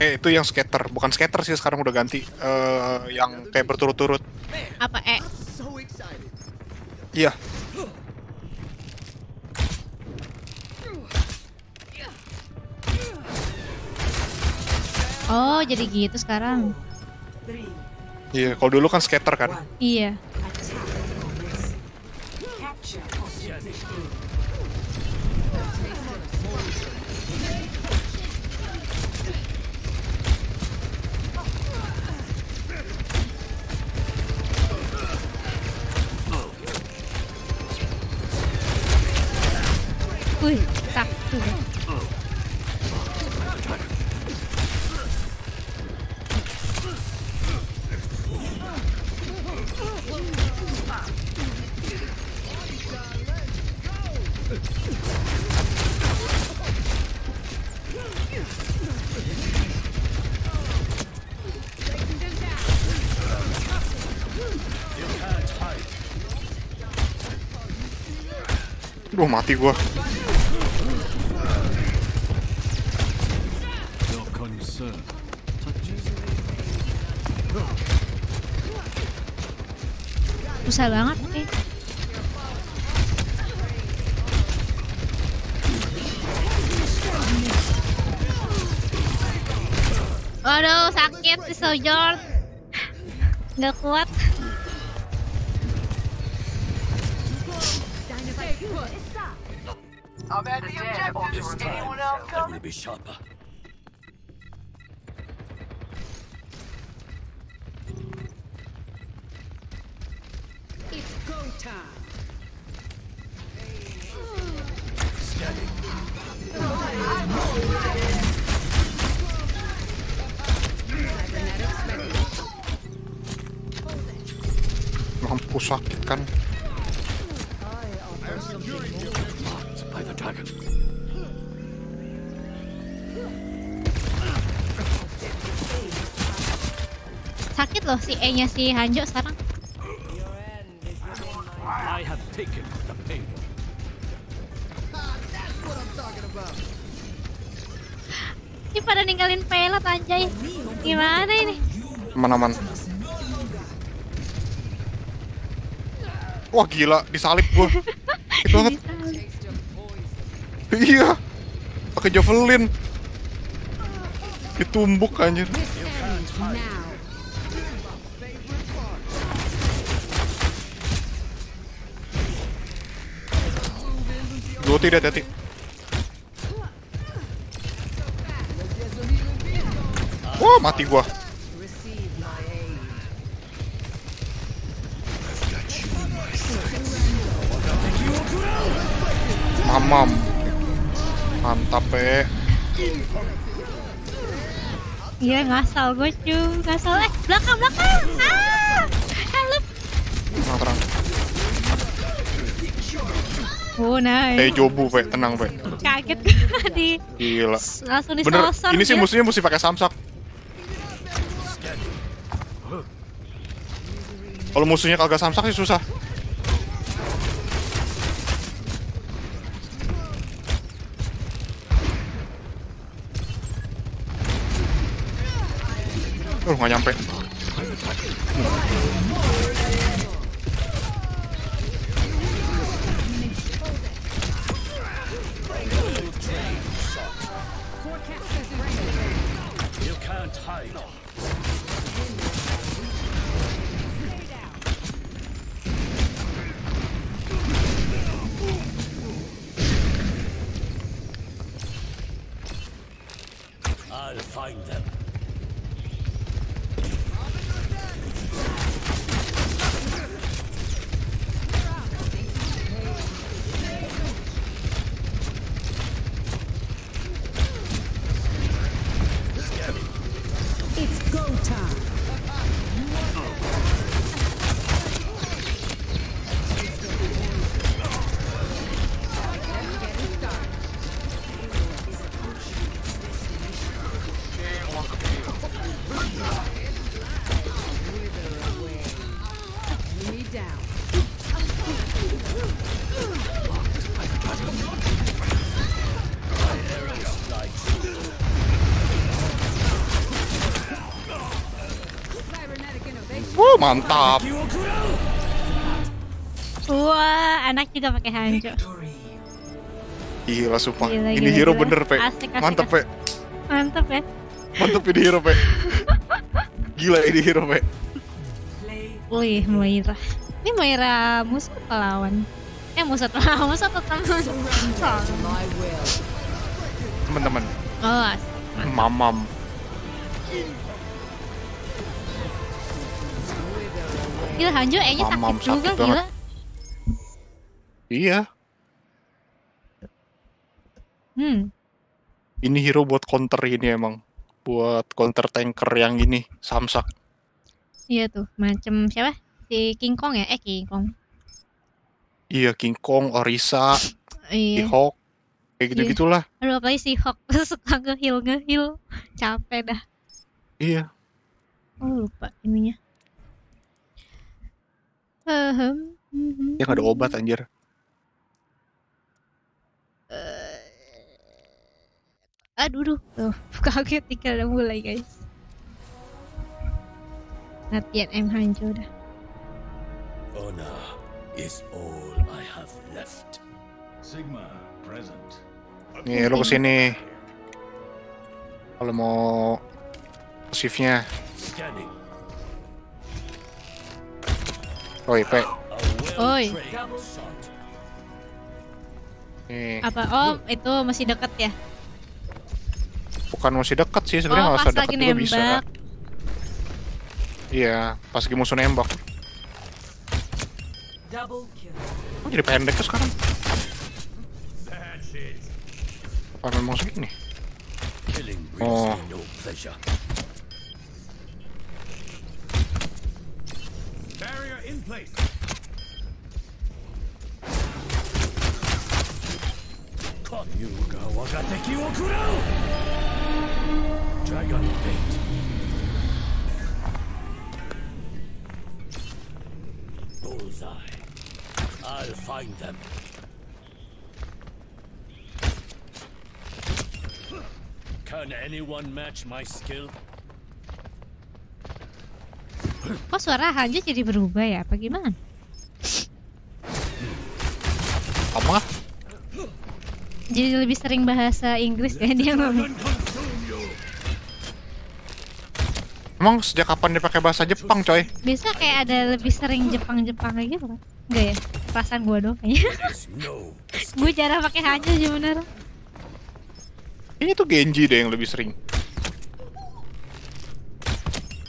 Itu yang scatter, bukan scatter sih sekarang udah ganti. Yang kayak berturut-turut. Apa Iya. Oh, jadi gitu sekarang. Iya, kalau dulu kan scatter kan? Iya. Wih, satu. Duh, mati gua. Susah banget nih. Waduh sakit si Sojourn. Nggak kuat. Mampu sakit kan. Sakit loh si E-nya si Hanzo sekarang. Ini pada ninggalin pelet anjay. Gimana ini? Aman-aman. Wah gila, disalip gua. Sakit banget. Iya. Pakai javelin. Ditumbuk anjir. Gua tidak hati. Wah, mati gua. Mamam. Mantap, eh. Iya, ngasal gua cu, ngasal. Eh, belakang, belakang. Ah! Help. Terang. Oh, nice. Eh, jobu, Pak. Tenang, Pak. Kaget gua di. Gila. Langsung diselosor. Ini sih musuhnya mesti pakai samsak. Kalau musuhnya kagak samsak sih susah. Oh, nggak nyampe. Mantap. Wah, anak juga pakai Hanzo. Gila, sumpah. Gila, ini gila, hero gila. Bener, Pe. Asik, asik, mantap, asik. Pe. Mantap, Pe. Mantap ini hero, Pe. Gila ini hero, Pe. Wih, Moira. Ini Moira musuh atau lawan? Eh, musuh atau lawan? Musuh atau teman? Teman-teman. Oh, mamam. Gila, Hanzo E-nya sakit juga, gila. Iya. Ini hero buat counter ini emang. Buat counter tanker yang ini, samsak. Iya tuh, macam siapa? Si King Kong ya? Eh, King Kong. Iya, King Kong, Orisa, si Hawk. Kayak gitu-gitulah. Aduh, apalagi si Hawk suka nge-heal. Capek dah. Iya. Oh, lupa ininya. Yang ada obat anjir. Aduh, kaget tinggal udah mulai guys. Latihan M Hanzo dah. Honor is all I have left. Sigma present. Nih lo kesini. Kalau mau shiftnya. Oi, Pak. Oi. Apa Om itu masih dekat ya? Bukan masih dekat sih sebenarnya, enggak usah dekat juga bisa. Iya, pas lagi musuh nembak. Oh, jadi pendek tuh sekarang. Apa memang segini? Oh. I'll find them. Can anyone match my skill? Kok suara Hanzo jadi berubah ya? Apa gimana? Apa? Jadi lebih sering bahasa Inggris ya dia ngomong. Emang sejak kapan dia pakai bahasa Jepang, coy? Biasa kayak ada lebih sering Jepang lagi bukan? Enggak ya? Perasaan gua doang kayaknya. Gua jarang pakai Hanzo sih bener. Ini tuh Genji deh yang lebih sering.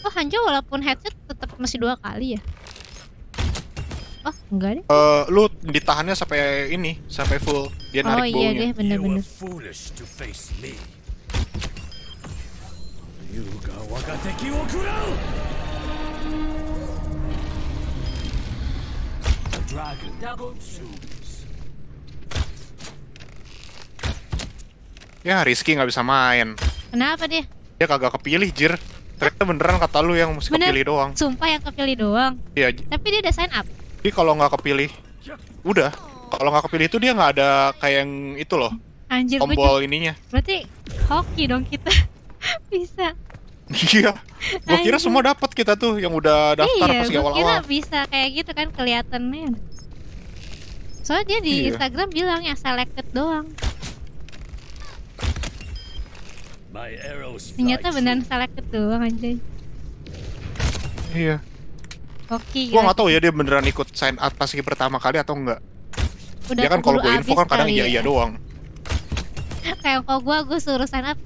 Oh, Hanzo walaupun headset tetap masih 2 kali ya? Oh, enggak deh. Lu ditahannya sampai ini, sampai full. Dia narik baunya. Oh iya deh, bener-bener. Ya, Rizky nggak bisa main. Kenapa dia? Dia kagak kepilih, Jir. Ternyata beneran kata lu yang mesti kepilih doang. Sumpah yang kepilih doang. Iya. Tapi dia udah sign up. Jadi kalau nggak kepilih, udah. Kalau nggak kepilih itu dia nggak ada kayak yang itu loh. Anjir, tombol ininya. Berarti hoki dong kita. Bisa. Iya. Gua kira semua dapat kita tuh yang udah daftar pas awal-awal. Iya, gua kira bisa kayak gitu kan kelihatannya. Soalnya dia di Instagram bilang yang selected doang. Ternyata beneran selected doang anjay. Iya. Oke. Gua nggak tahu ya dia beneran ikut sign up pas pertama kali atau enggak. Udah dia kan kalau gua info kan kadang iya doang. Kayak kalau gua suruh sign up,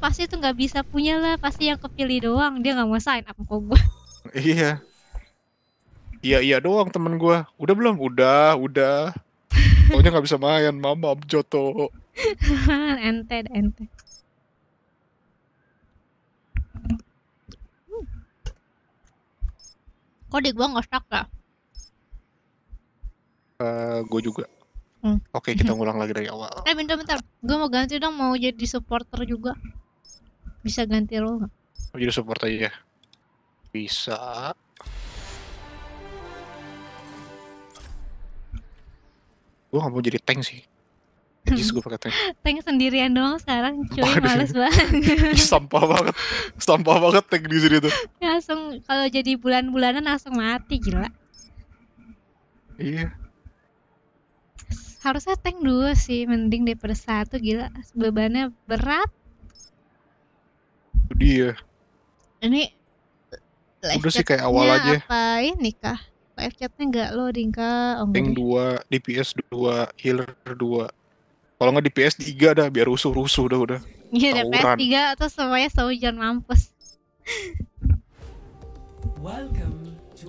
pasti itu nggak bisa punya lah, pasti yang kepilih doang, dia nggak mau sign up kok gua. Iya. Iya doang temen gua. Udah belum? Udah. Pokoknya nggak bisa main, mama abjoto. ente. Kok di gua nggak stuck ya? Gua juga. Oke, kita ngulang lagi dari awal. Bentar. Gua mau ganti dong, mau jadi supporter juga. Bisa ganti role gak? Mau jadi supporter aja ya? Bisa. Gua gak mau jadi tank sih. Jis gua pakai tank. Tank sendirian doang sekarang, cuy. Males banget. Sampah banget tank di sini tuh. Langsung kalau jadi bulan-bulanan langsung mati, gila. Iya. Harusnya tank dulu sih, mending daripada satu, gila bebannya berat. Itu dia. Ini udah sih kayak awal aja. Apa ini kah? Live chatnya nggak loading kah? Tank 2, DPS 2, healer 2. Kalau nggak DPS 3 dah, biar rusuh udah. Iya, DPS 3 atau semuanya Sojourn mampus.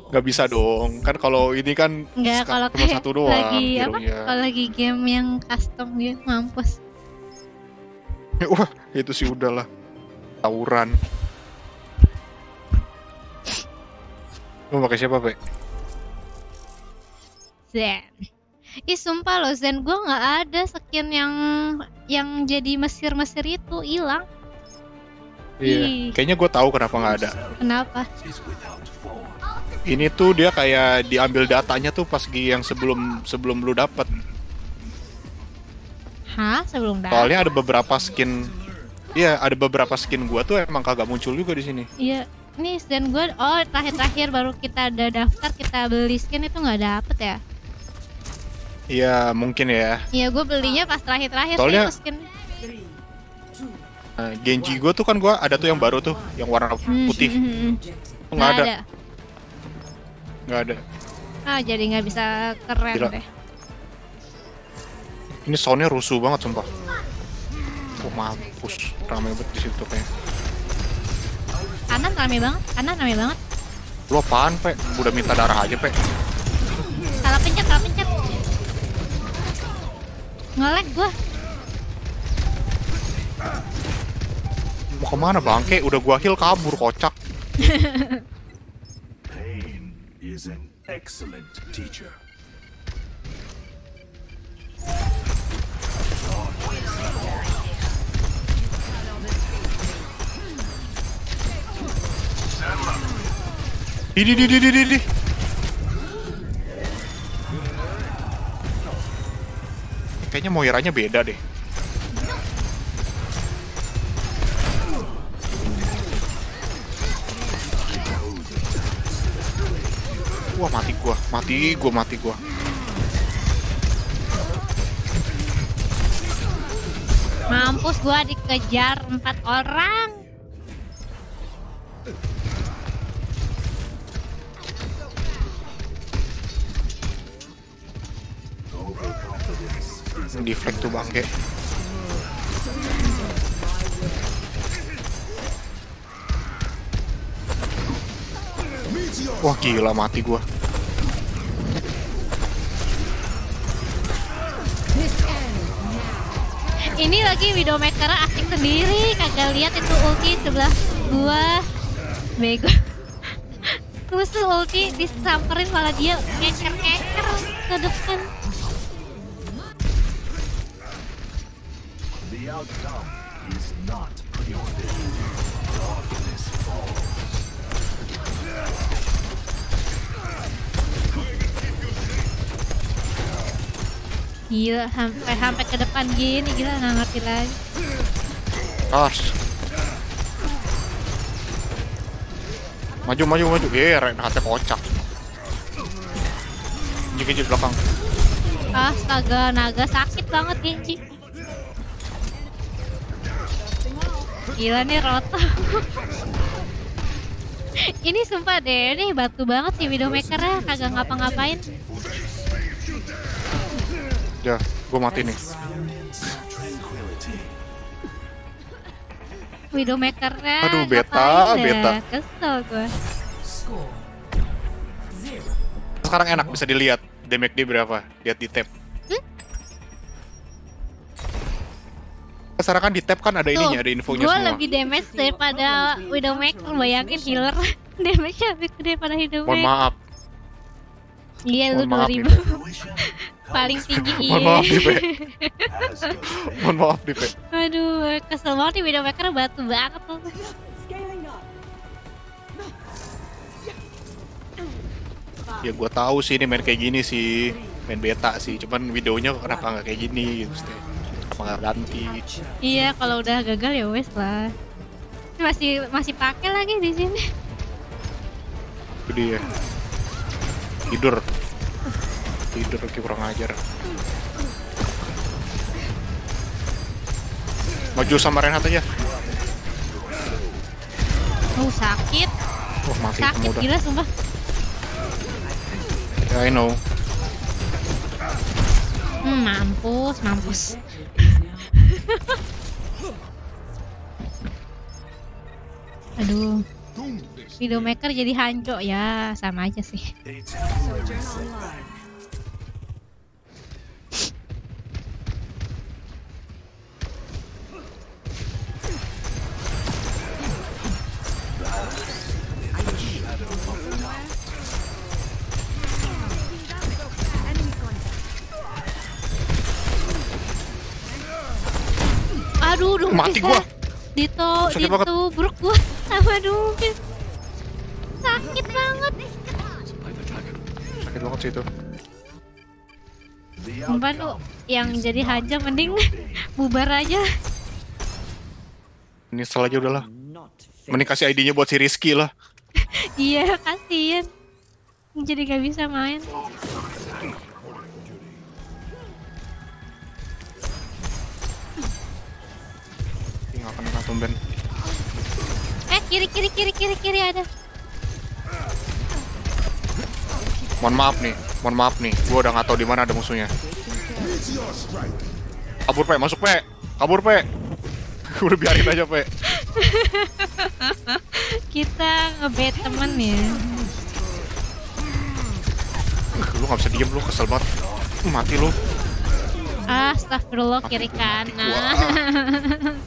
Gak bisa dong, kan kalau ini kan nggak, kalau cuma satu doang lagi apa, kalau lagi game yang custom gitu, mampus. Wah, itu sih udahlah tawuran. Lu pakai siapa, Pak? Zen. Ih, sumpah lo Zen, gua nggak ada skin yang jadi Mesir itu hilang. Iya, kayaknya gue tahu kenapa nggak ada. Kenapa? Ini tuh dia kayak diambil datanya tuh pas yang sebelum lu dapet. Hah? Sebelum dapet? Soalnya ada beberapa skin. Iya, ada beberapa skin gua tuh emang kagak muncul juga di sini. Iya, nih dan gua terakhir baru kita ada daftar, kita beli skin itu nggak dapet ya? Iya, mungkin ya. Iya, gua belinya pas terakhir-terakhir soalnya... sih skin. Genji gue tuh kan gue ada tuh yang baru tuh, yang warna putih. Nggak ada. Ah, jadi nggak bisa keren. Gila deh. Ini soundnya rusuh banget sumpah. Oh mampus, ramai banget di situ kayaknya. Kanan ramai banget, Lu apaan, Pe? Udah minta darah aja, Pe. Salah pencet, Nge-lag gua. Mau kemana bangke? Udah gua heal kabur, kocak. Pain is an excellent teacher. Di. Kayaknya Moiranya beda deh. Wah, mati gua. Mampus, gua dikejar 4 orang. Deflect tuh bangke. Wah gila, mati gua. Ini lagi Widowmaker asik sendiri, kagak lihat itu ulti sebelah gua. Bego. Terus ulti disamperin malah dia ngeker-ngeker ke depan. The outcome is not preordained. Darkness falls. Gila, sampai ke depan gini, gila nggak ngerti lagi. Ars. Maju. Ye, Reinhardt kocak. Genji belakang. Astaga, naga sakit banget Genji. Gila nih roto. Ini sumpah deh, nih batu banget sih Widowmaker-nya, kagak ngapa-ngapain. Ya, gue mati nih. Widowmaker-nya. Aduh, beta. Kesel gue. Sekarang enak bisa dilihat damage dia berapa, lihat di tab. Sekarang kan di tab kan ada tuh, ininya, ada infonya semua. Gue lebih damage daripada Widowmaker, bayangin healer. Damage-nya lebih gede daripada Widowmaker. Mohon maaf. Iya, lu 2000. Paling tinggi iya. Mohon maaf nih, Pe. Aduh, kesel banget nih Widowmaker, batu banget tuh. Ya gue tahu sih ini main kayak gini sih. Main beta sih, cuman Widownya kenapa nggak kayak gini gitu sih. Ganti. Iya, kalau udah gagal ya wes lah. Masih pakai lagi di sini. Gede ya. Tidur lagi, kurang ajar. Maju sama Reinhardt aja. Sakit. Oh, mati sakit mudah. Gila sumpah. Yeah, I know. Mampus. Aduh, Widowmaker jadi hancur ya, sama aja sih. Aduh, mati gua. Ditubruk gua sama Doomfist. Sakit banget sih itu. Sumpah tuh, yang jadi haja mending bubar aja. Ini salah aja udahlah. Mending kasih ID-nya buat si Rizky lah. Iya, kasihan. Jadi gak bisa main. Gak kena tumben. Kiri ada. Mohon maaf nih, Mohon maaf nih, gue udah nggak tahu di mana ada musuhnya. Kabur Pe, masuk Pe, kabur Pe. Gue udah biarin aja Pe. Kita ngebet temen ya. Lu nggak bisa diem, lu kesel banget. Mati lu. Ah, astagfirullah, kiri kanan.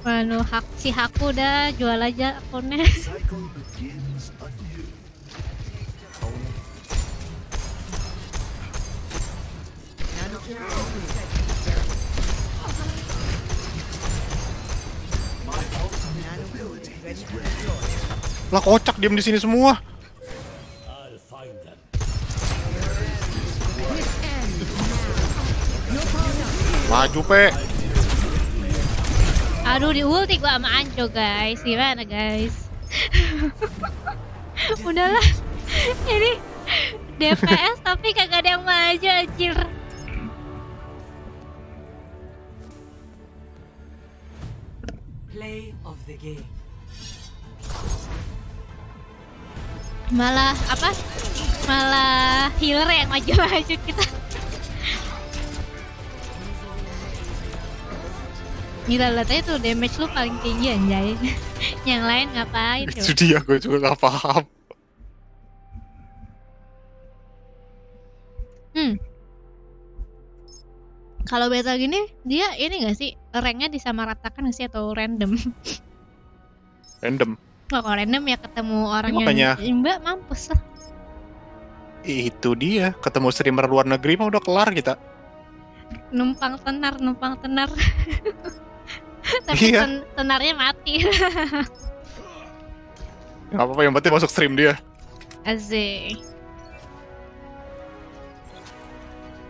Waduh, hak si Haku udah jual aja akunnya. Lah kocak diam di sini semua. Maju Pe. Aduh, di ulti gua sama Anjo guys, gimana guys? Udahlah, ini DPS tapi kagak ada yang maju anjir. Play of the game. Malah apa? Malah healer yang maju-maju kita. Gila, lihat aja tuh damage lu paling tinggi anjay. Yang lain ngapain tuh? Itu dia, gue juga gak paham. Kalau battle gini, dia ini gak sih? Ranknya disamaratakan gak sih? Atau random? Random? Wah, kalau random ya ketemu orang makanya... yang mbak mampus lah. Itu dia, ketemu streamer luar negeri mah udah kelar kita. Numpang tenar. Tapi iya. Tenarnya mati. Gak apa-apa, yang penting masuk stream dia. Asik.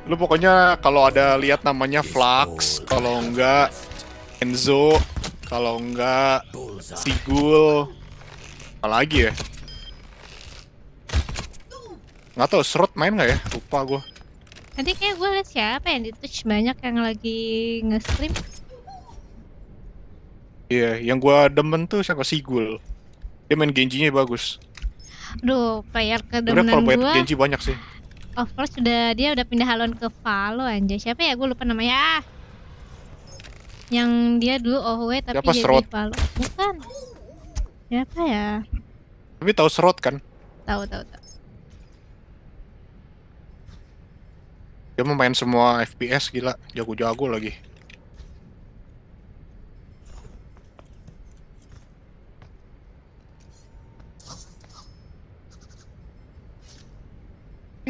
Lu pokoknya kalau ada lihat namanya Flux, kalau enggak Enzo, kalau enggak Sigul, apalagi ya? Nggak tahu Shrot main nggak ya? Lupa gue. Tadi kayak gue liat siapa yang di Twitch banyak yang lagi nge-stream. Iya, yang gue demen tuh siapa? Sigul. Dia main Genji-nya bagus. Duh, player kedemenan gue. Udah Genji banyak sih. Of course, dia udah pindah haluan ke Valo anjay. Siapa ya? Gue lupa namanya. Yang dia dulu OHW tapi siapa, jadi Valo. Bukan. Siapa ya? Tapi tahu Shrot kan? Tahu. Dia main semua FPS, gila, jago-jago lagi.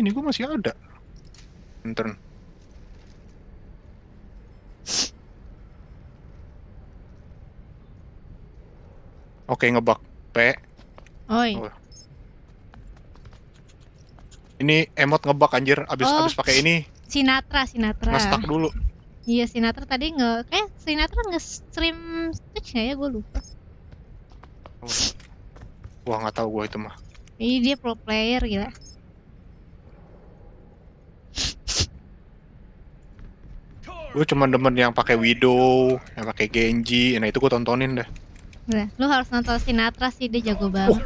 Ini gue masih ada intern. Oke, ngebug P. Oi. Oh. Ini emot ngebug anjir, abis pakai ini. Sinatra. Nge-stuck dulu. Iya, Sinatra tadi Sinatra nge-stream Twitch ya, gue lupa. Oh. Wah, nggak tahu gue itu mah. Ini dia pro player gila. Gue cuma demen yang pakai Widow, yang pakai Genji. Nah, itu gue tontonin deh. Nah, lu harus nonton Sinatra sih, dia jago banget.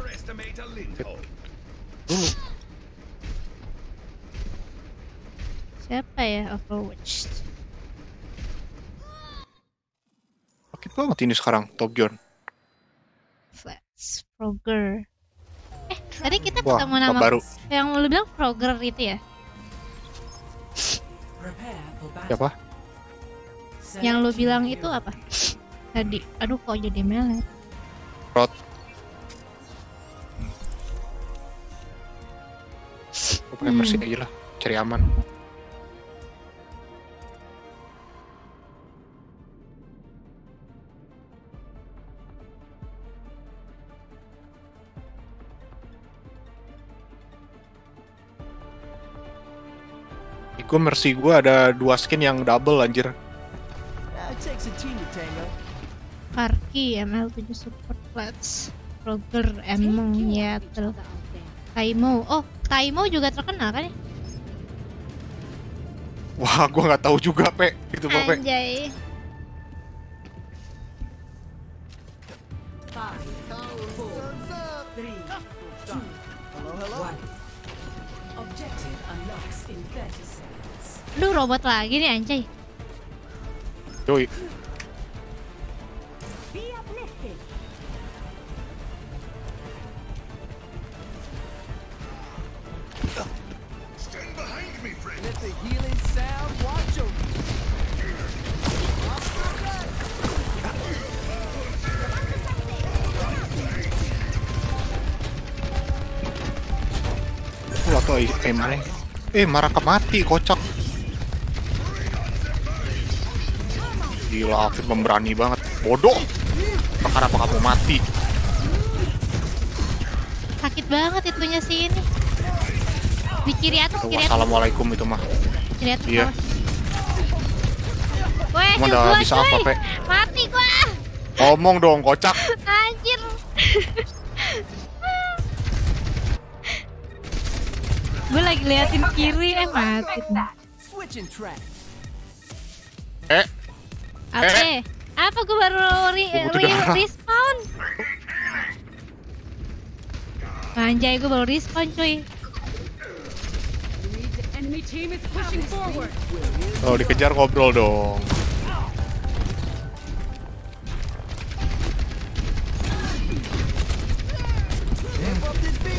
Siapa ya Overwatch? Paket banget ini sekarang, Top John. Flats, Frogger. Tadi kita ketemu nama baru. Yang lu bilang Frogger itu ya? Siapa? Yang lu bilang itu apa? Tadi, aduh kok jadi melet. Rot. Gue pengen bersih aja lah, cari aman. Gue Mercy gue ada 2 skin yang double anjir. Parki ML7 support flats Roger emang ya terus. Taimo, Taimo juga terkenal kan ya? Wah, gue nggak tahu juga Pe, itu apa Pe? Anjay. 3, 2, hello. 1. Objective unlocks in 30 seconds. Aduh, robot lagi nih anjay. Yoi. Mana? Maraka mati, kocak. Gila, Afif pemberani banget. Bodoh. Kenapa kamu mati? Sakit banget itunya sih ini. Di kiri atas, kiri atas. Assalamualaikum itu mah. Kiri atas. Iya. Weh, mau udah bisa apa, Pe? Mati gua. Ngomong dong, kocak. Anjir. Gue lagi liatin kiri, mati. Apa gue baru respawn? Anjay, gue baru respawn cuy. Oh, dikejar ngobrol dong.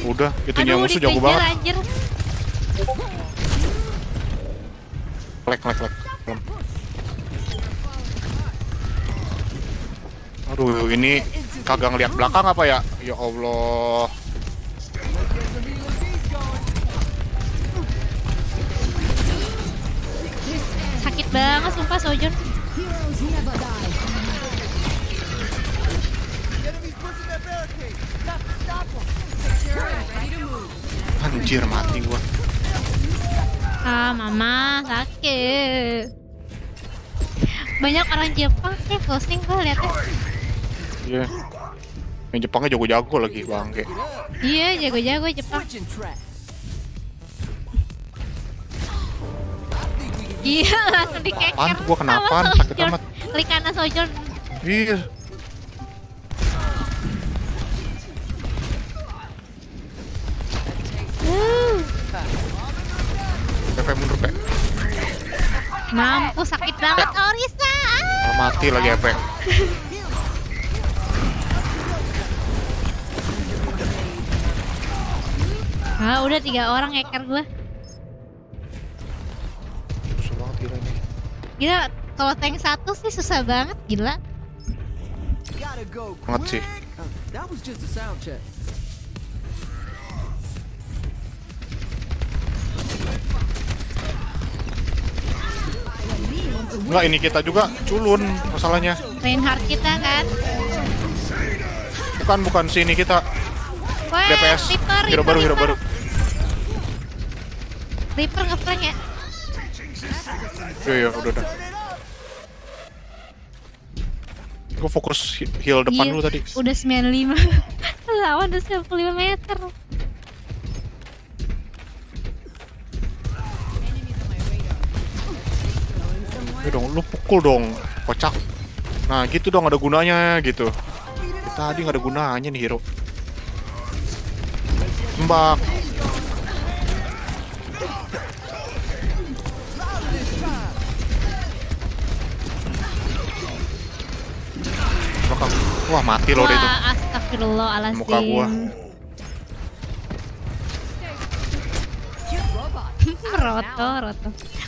Udah, itunya musuh jago banget. Anjir. Lek. Aduh, ini kagak ngeliat belakang apa ya? Ya Allah. Sakit banget sumpah Sojourn. Anjir, mati gua. Ah, mama sakit. Banyak orang Jepang sih ghosting gua liatnya. Iya. Yeah. Yang Jepangnya jago-jago lagi, bangke. Iya, yeah, jago-jago Jepang. Iya, yeah, langsung dikeker. Apaan gua kenapa? Sakit amat. Klik kanan Sojourn. Iya. Yeah. PP mundur, Pe. Mampus, sakit banget Orisa. Mati lagi Pe. Ah, udah 3 orang hacker gua. Susah banget gila ini. Gila, kalau tank 1 sih susah banget, gila. Banget sih. Enggak, ini kita juga culun masalahnya. Reinhardt kita kan? Bukan sini kita. Weh, DPS. Hero baru. Reaper ngeflank ya? Iya, udah. Gue fokus heal depan dulu tadi. Udah 95. Lawan udah 95 meter. Dong, lu pukul dong, kocak. Nah gitu dong, ada gunanya gitu. Tadi nggak ada gunanya nih hero. Tembak. Wah, mati loh deh itu. Astagfirullahaladzim. Muka gua. Roto.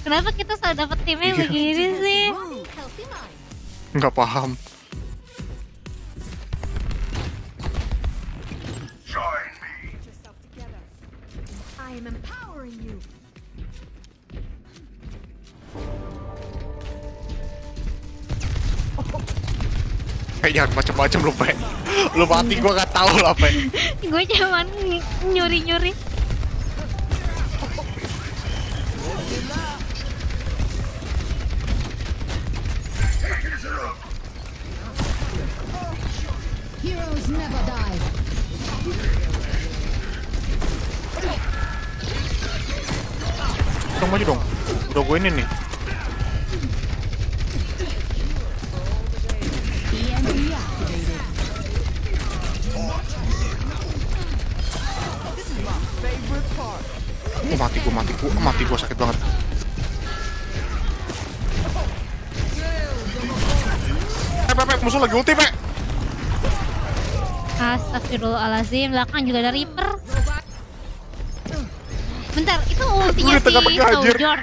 Kenapa kita selalu dapet timnya begini sih? Nggak paham. Jangan macam-macam lu, Pe. Lu mati gua nggak tahu lah, Pe. Gua cuman nyuri-nyuri. Heroes never die. Tunggu aja dong. Udah gue ini nih. Mati gua sakit banget. Pep, musuh lagi ulti, Pep. Astagfirullahaladzim, belakang juga ada Reaper. Bentar, itu ultinya si Soldier.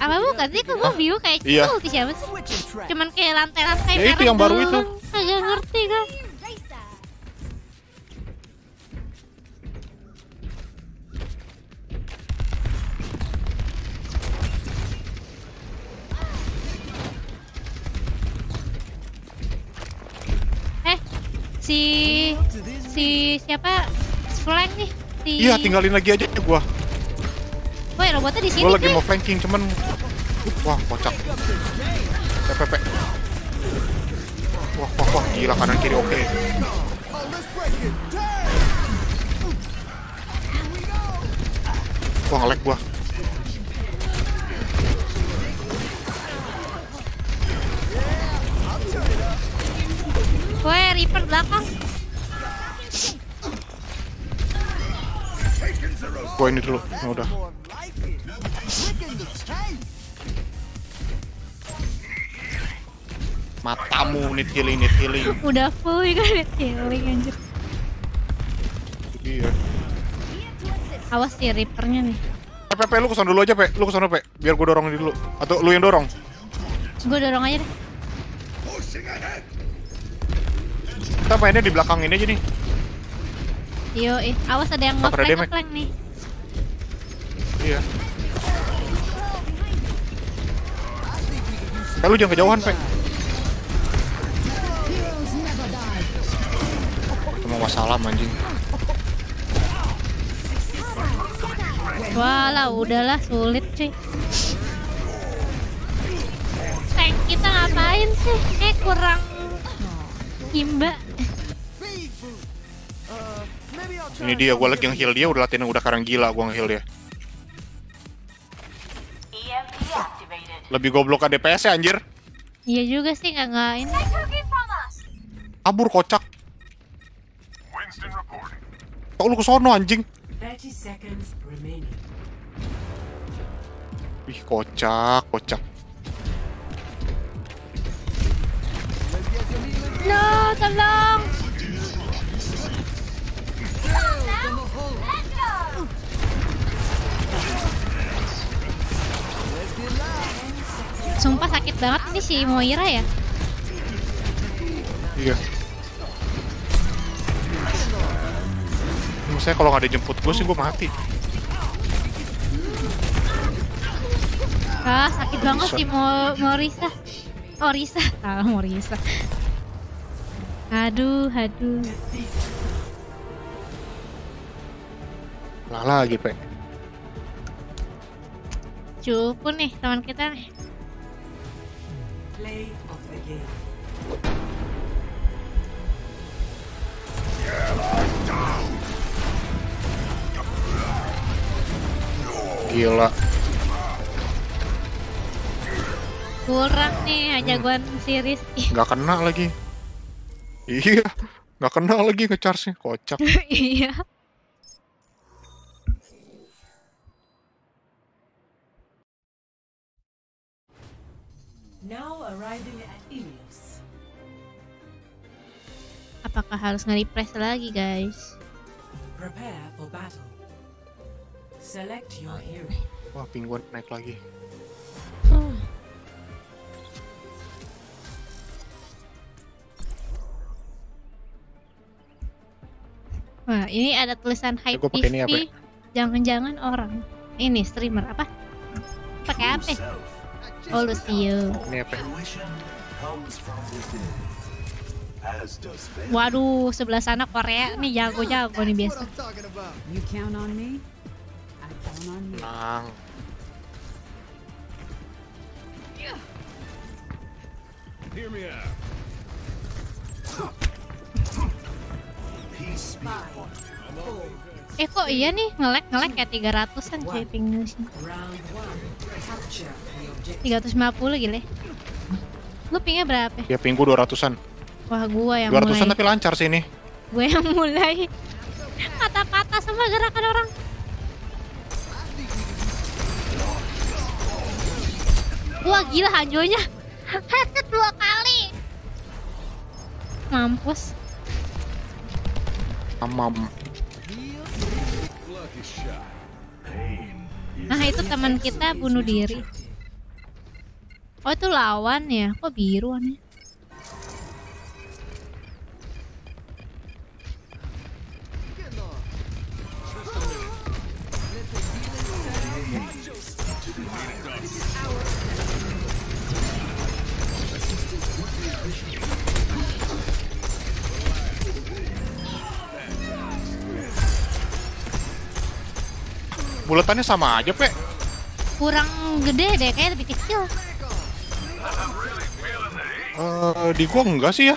Apa bukan sih? Kok gue view kayak itu ulti siapa sih? Cuman kayak lantai-lantai merah. Ya itu yang baru itu. Agak ngerti kan? Si siapa? Flank nih. Iya, tinggalin lagi aja gua. Woi, robotnya di sini. Gua lagi mau flanking cuman wah, kocak. TPP. Wah, gila kanan kiri oke. Wah, nge-lag gua. Woi, Reaper belakang. Gua ini dulu, ya udah. Matamu, need healing. Udah full juga need healing, anjir. Iya. Awas si Reapernya nih. Pe, lu kesana dulu aja, Pe. Biar gua dorongin dulu. Atau lu yang dorong? Gua dorong aja deh. Kita mainnya di belakang ini aja nih. Yoi, awas ada yang nge-flank nih. Iya. Lu jangan kejauhan, Pak. Cuma wassalam anjing. Walah, udahlah sulit, cuy. Tank kita ngapain sih? Kurang himba. Ini dia, gua lagi nge-heal dia, udah latihan udah karang gila gua nge-heal dia. Lebih goblok ada DPS ya, anjir. Iya juga sih, nggak ini. Kabur kocak. Kok lu kesono anjing? Wih, kocak. No, tolong. Sumpah sakit banget nih si Moira ya. Iya. Maksudnya kalau nggak dijemput gue sih gue mati. Ah, sakit banget si Orisa. Salah Orisa. Aduh. Lah lagi, Pak. Cukup nih teman kita nih. Play of the game. Gila. Kurang nih jagoan series. Gak kena lagi. Iya, gak kena lagi nge-charge-nya, kocak. Iya. Now arriving at Ilios. Apakah harus nge-refresh lagi, guys? Prepare for battle. Select your hero. Wah, pingguin naik lagi. Nah, ini ada tulisan hype TV. Jangan-jangan orang ini streamer apa? Pakai apa? Oh, Lucio. Waduh, sebelah sana Korea nih jago nih biasa. Tenang. Kok iya nih ngelag kayak 300an kayak pingin sih. 350 gile. Lu pingnya berapa? Ya pingku 200an. Wah, gua yang 200an mulai. 200an tapi lancar sih ini. Gue yang mulai. patah-patah sama gerakan orang. Wah gila Hanzo-nya. Headset 2 kali. Mampus. Amam. Nah itu teman kita bunuh diri. Oh itu lawan ya? Kok biru aneh? Buletannya sama aja, Pe. Kurang gede deh, kayaknya lebih kecil. Di gua enggak sih ya.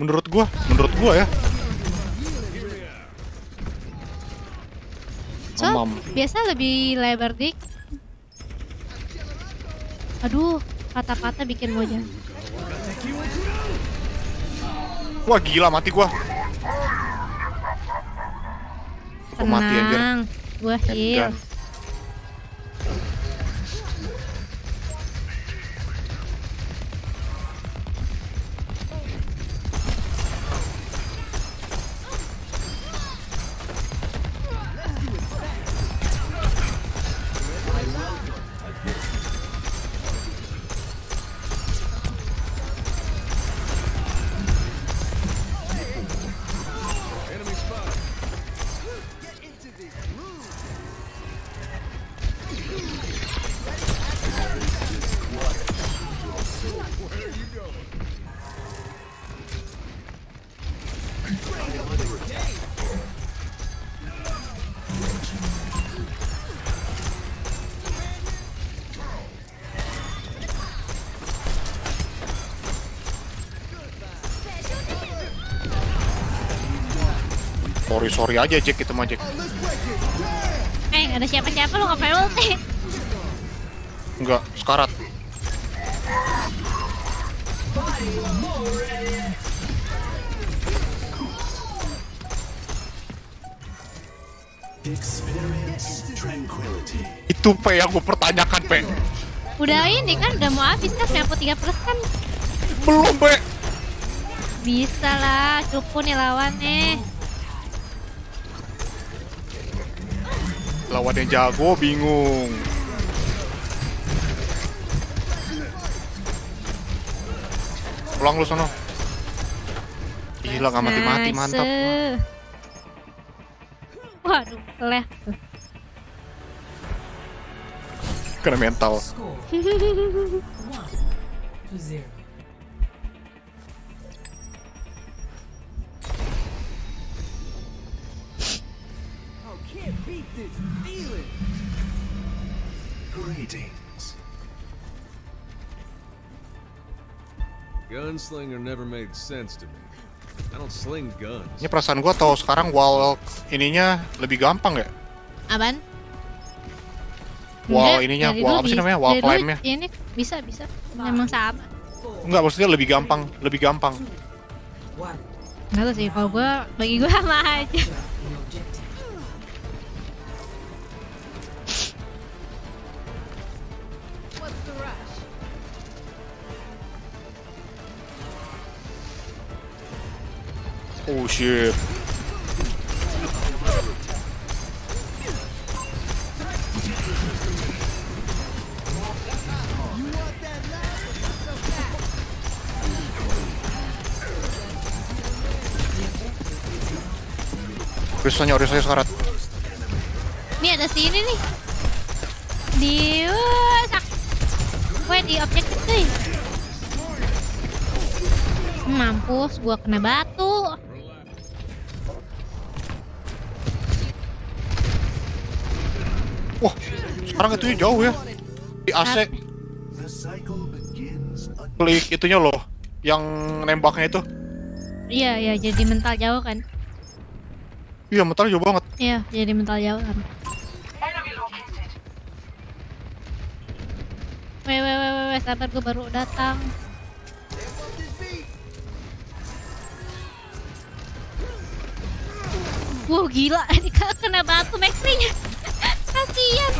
Menurut gua ya. So, biasa lebih lebar dik. Aduh, patah-patah bikin mojang. Wah, gila mati gua. Mati aja. Gua heal. Sorry aja Jack, kita mah Jack. Ada siapa-siapa lo ngapain ulti? Enggak, sekarat. Itu Pe yang gue pertanyakan Pe. Udah ini kan udah mau habis kan 93%. Belum Pe. Bisa lah, cukup nih lawannya. Lawan yang jago bingung. Pulang lu sono. Gila gak mati-mati, mantap. Waduh, leh. Kena mental. Gunslinger never made sense to me. I don't sling guns. Ini perasaan gua tau sekarang wall ininya lebih gampang ya? Apaan? Wall ininya, wall apa sih namanya? Wall climb-nya. Ini bisa. Memang sama. Enggak, maksudnya lebih gampang. Enggak tahu sih kalau gua, bagi gua sama aja. Oh shit. Orisanya sekarat. Nih ada sini nih. Di objektif cuy. Mampus gua kena batu. Wah, sekarang itunya jauh ya. Di AC. Klik itunya loh, yang nembaknya itu. Iya, jadi mental jauh kan. Iya, mental jauh banget. Iya, jadi mental jauh kan. Weh, sabar gue baru datang. Wuh, gila, ini kena batu Mercy-nya. Kasihan.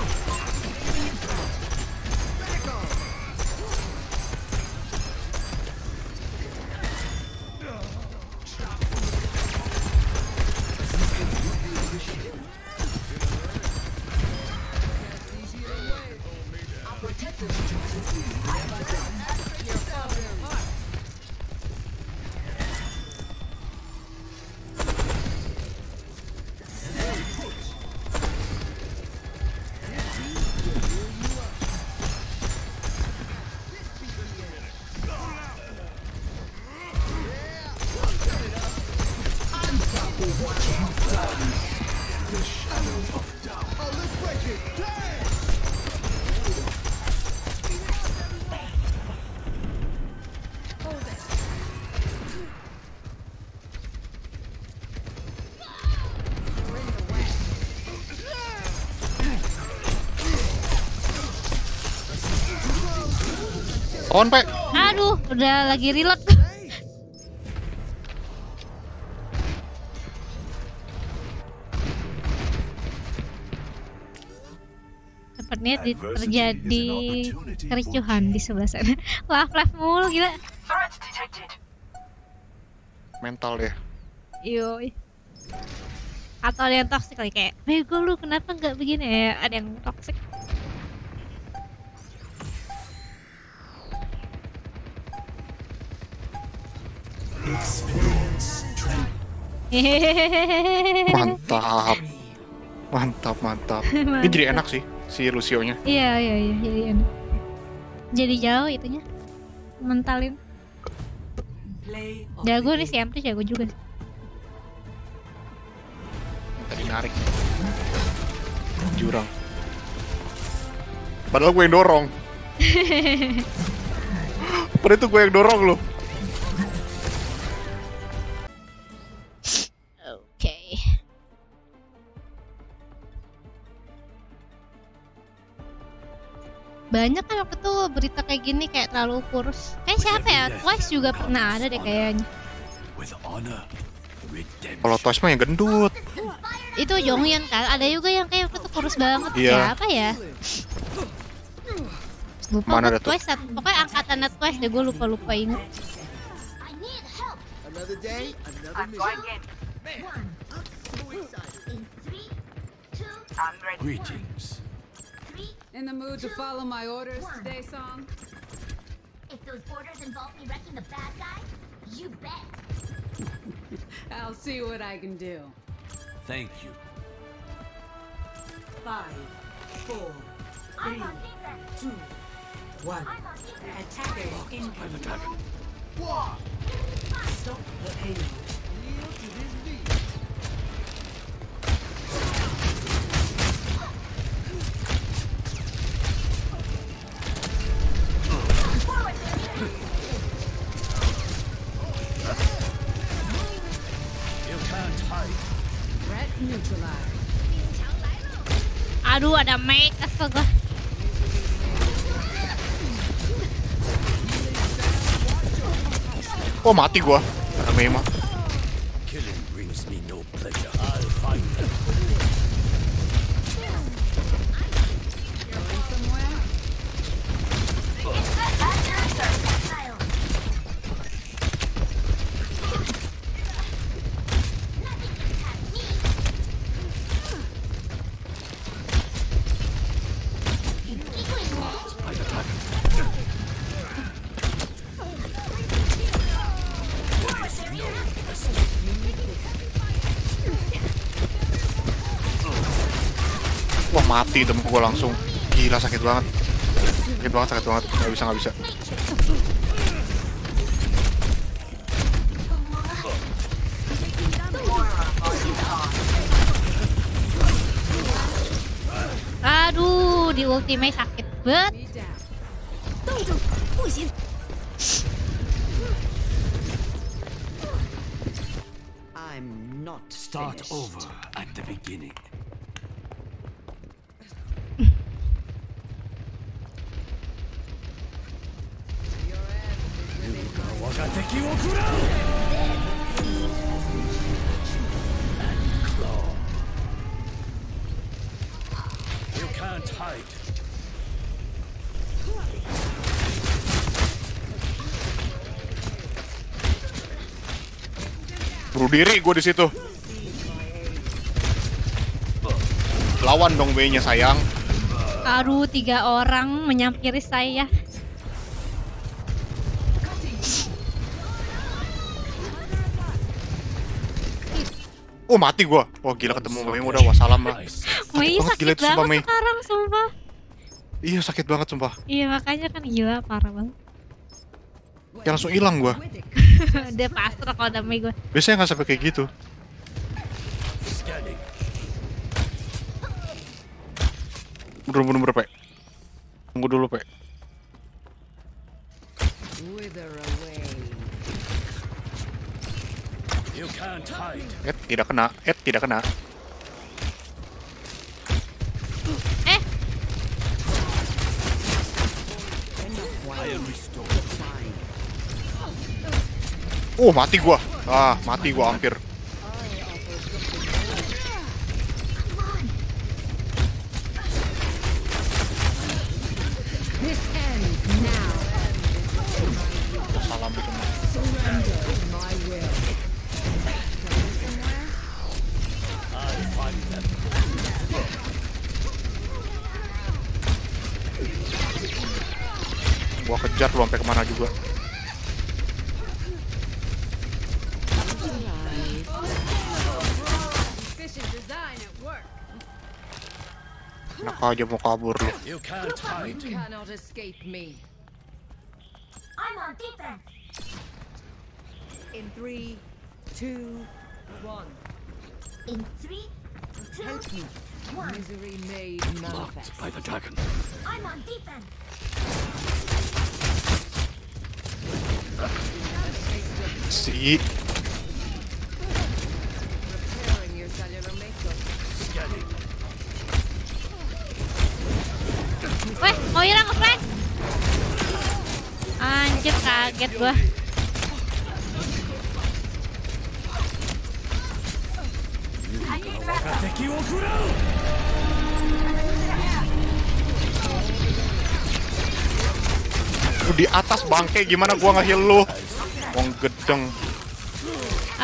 On, Pak. Aduh, udah lagi rilek. Sepertinya terjadi kericuhan di sebelah sana. Live mulu gila. Mental ya. Yoi. Atau ada yang toksik kali kayak, "Bego lu, kenapa nggak begini?" Ya, ada yang toksik. Mantap, mantap, mantap. Ini jadi enak sih si Lucio-nya. Iya, jadi enak. Jadi jauh itunya, mentalin. Jago nih si Ampris, jago juga. Tadi narik jurang. Padahal gue yang dorong. Padahal itu gue yang dorong loh. Banyak kan waktu itu berita kayak gini, kayak terlalu kurus. Kayak siapa ya? Twice juga pernah ada deh kayaknya. Kalau Twice mah yang gendut. Itu Jonghyun kan, ada juga yang kayak waktu itu kurus banget. Iya. Siapa ya? Lupa mana Twice, pokoknya angkatannya Twice deh, gue lupa inget. In the mood to follow my orders today, Song? If those orders involve me wrecking the bad guy, you bet. I'll see what I can do. Thank you. 5, 4, 3, 2, 1. Attacker incoming. Stop the pain. Yield to his beat. Aduh, ada Mei, astaga. Oh, mati gua. Ada Mei mah. Mati temen gue langsung. Gila, sakit banget. Sakit banget. Gak bisa. Aduh, di ultimate sakit banget. I'm not start over at the beginning. Buru diri gue di situ. Lawan dong B-nya sayang. Aduh, 3 orang menyampiri saya. Oh, mati gua. Wah, gila ketemu Mei udah. Wah, salam lah. Mei sakit banget sekarang, sumpah. Iya, sakit banget sumpah. Iya, makanya kan gila, parah banget. Dia langsung hilang gua. Udah pasrah kalau ada Mei gua. Biasanya nggak sampai kayak gitu. Mundur-mundur, Pak. Tunggu dulu, Pak. Ed tidak kena, Ed tidak kena. Eh. Oh, mati gua. Ah, mati gua hampir. Salam itu. Gua kejar lu sampai kemana juga. Enak aja mau kabur lu. In 3, 2, 1. In 3, 2, 1. Misery made manifest. Locked by the dragon. I'm on defense. See? Repairing your cellular makeup. Scanning. Weh, Moira nge-flash. Anjir, kaget gua. Lu di atas bangke, gimana gua nge-heal lu? Wong gedeng.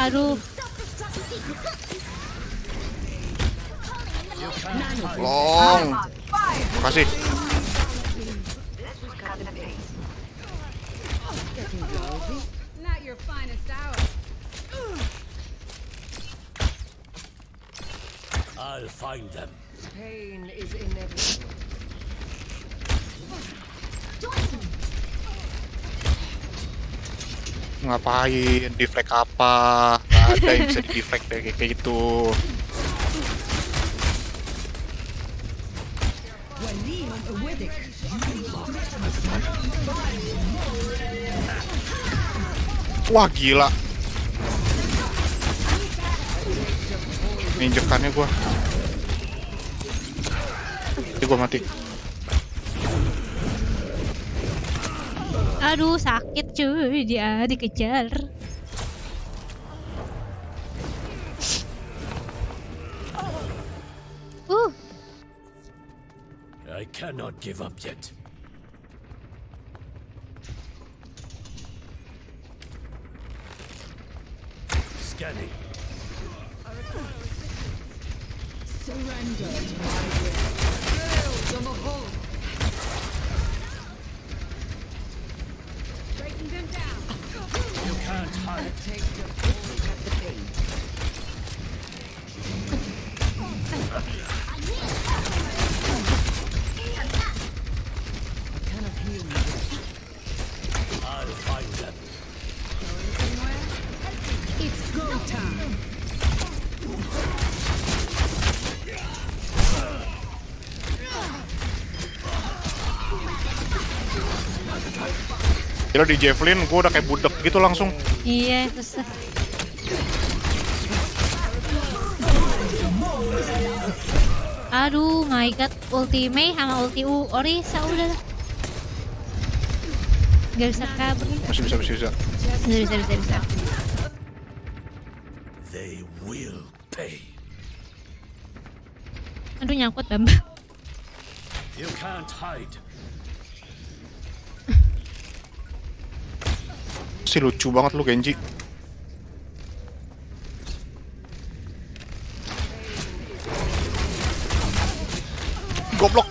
Aduh. Long. Makasih. I'll find them. Pain is inevitable. Ngapain deflect apa? Gak ada yang bisa di-deflect kayak gitu. Wah, gila. Injekannya gua. Ini gua mati. Aduh, sakit cuy, dia dikejar. I cannot give up yet. Scanning. Surrendered my will. Nails on the hull. Breaking them down. You can't hide. Take the bullet at the bait. I cannot heal you. I'll find them. It's go time. Gila, di javelin gue udah kayak budek gitu langsung. Iya, susah. Aduh, my god, ulti Mei sama ulti Orisa udah. Gak bisa kabur. Masih bisa, masih bisa. Bisa. They will pay. Aduh, nyangkut Bamba. You can't hide. Si lucu banget lu, Genji. goblok.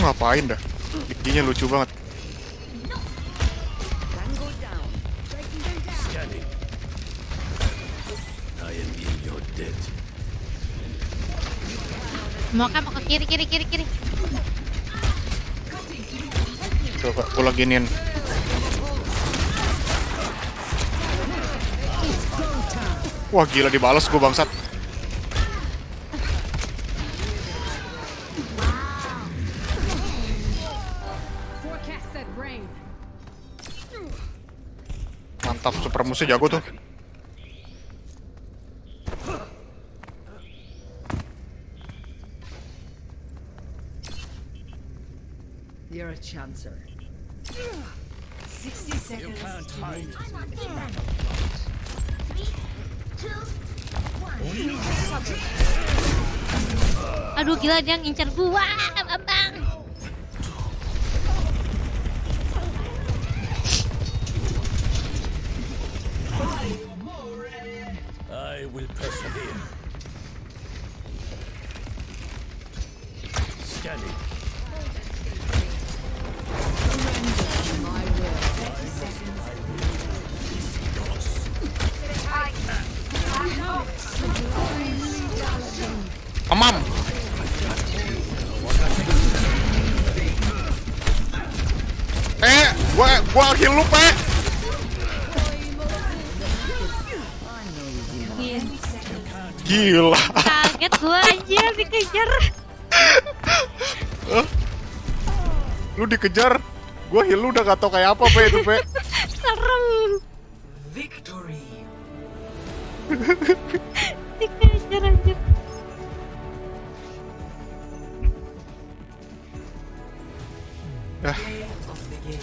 Ngapain dah? Giginya lucu banget. Mau kamu ke kiri, kiri. Coba aku lagi giniin. Wah gila dibalas gue bangsat. Mantap, super musuh jago tuh. You're a chancer. 60 seconds. Aduh gila dia ngincer gua, abang. I will persevere. Scanning. Amam. Gua heal lu, Pak. Gila. Kaget gua aja dikejar. Lu dikejar, gua heal lu udah gak tau kayak apa, Pak itu, Pak. Serem. Victory. Dikejar aja.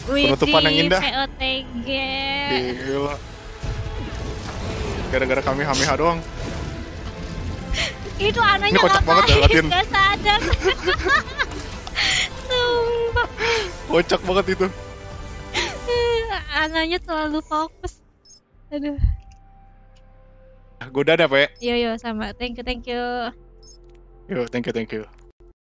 Penutupan yang indah. POTG. Gila. Gara-gara kami hamiha doang. Itu anaknya ngapain gak sadar. Sumpah. Kocak banget itu. Anaknya terlalu fokus. Aduh. Goda deh, Pak. Yo, sama. Thank you. Yo, thank you.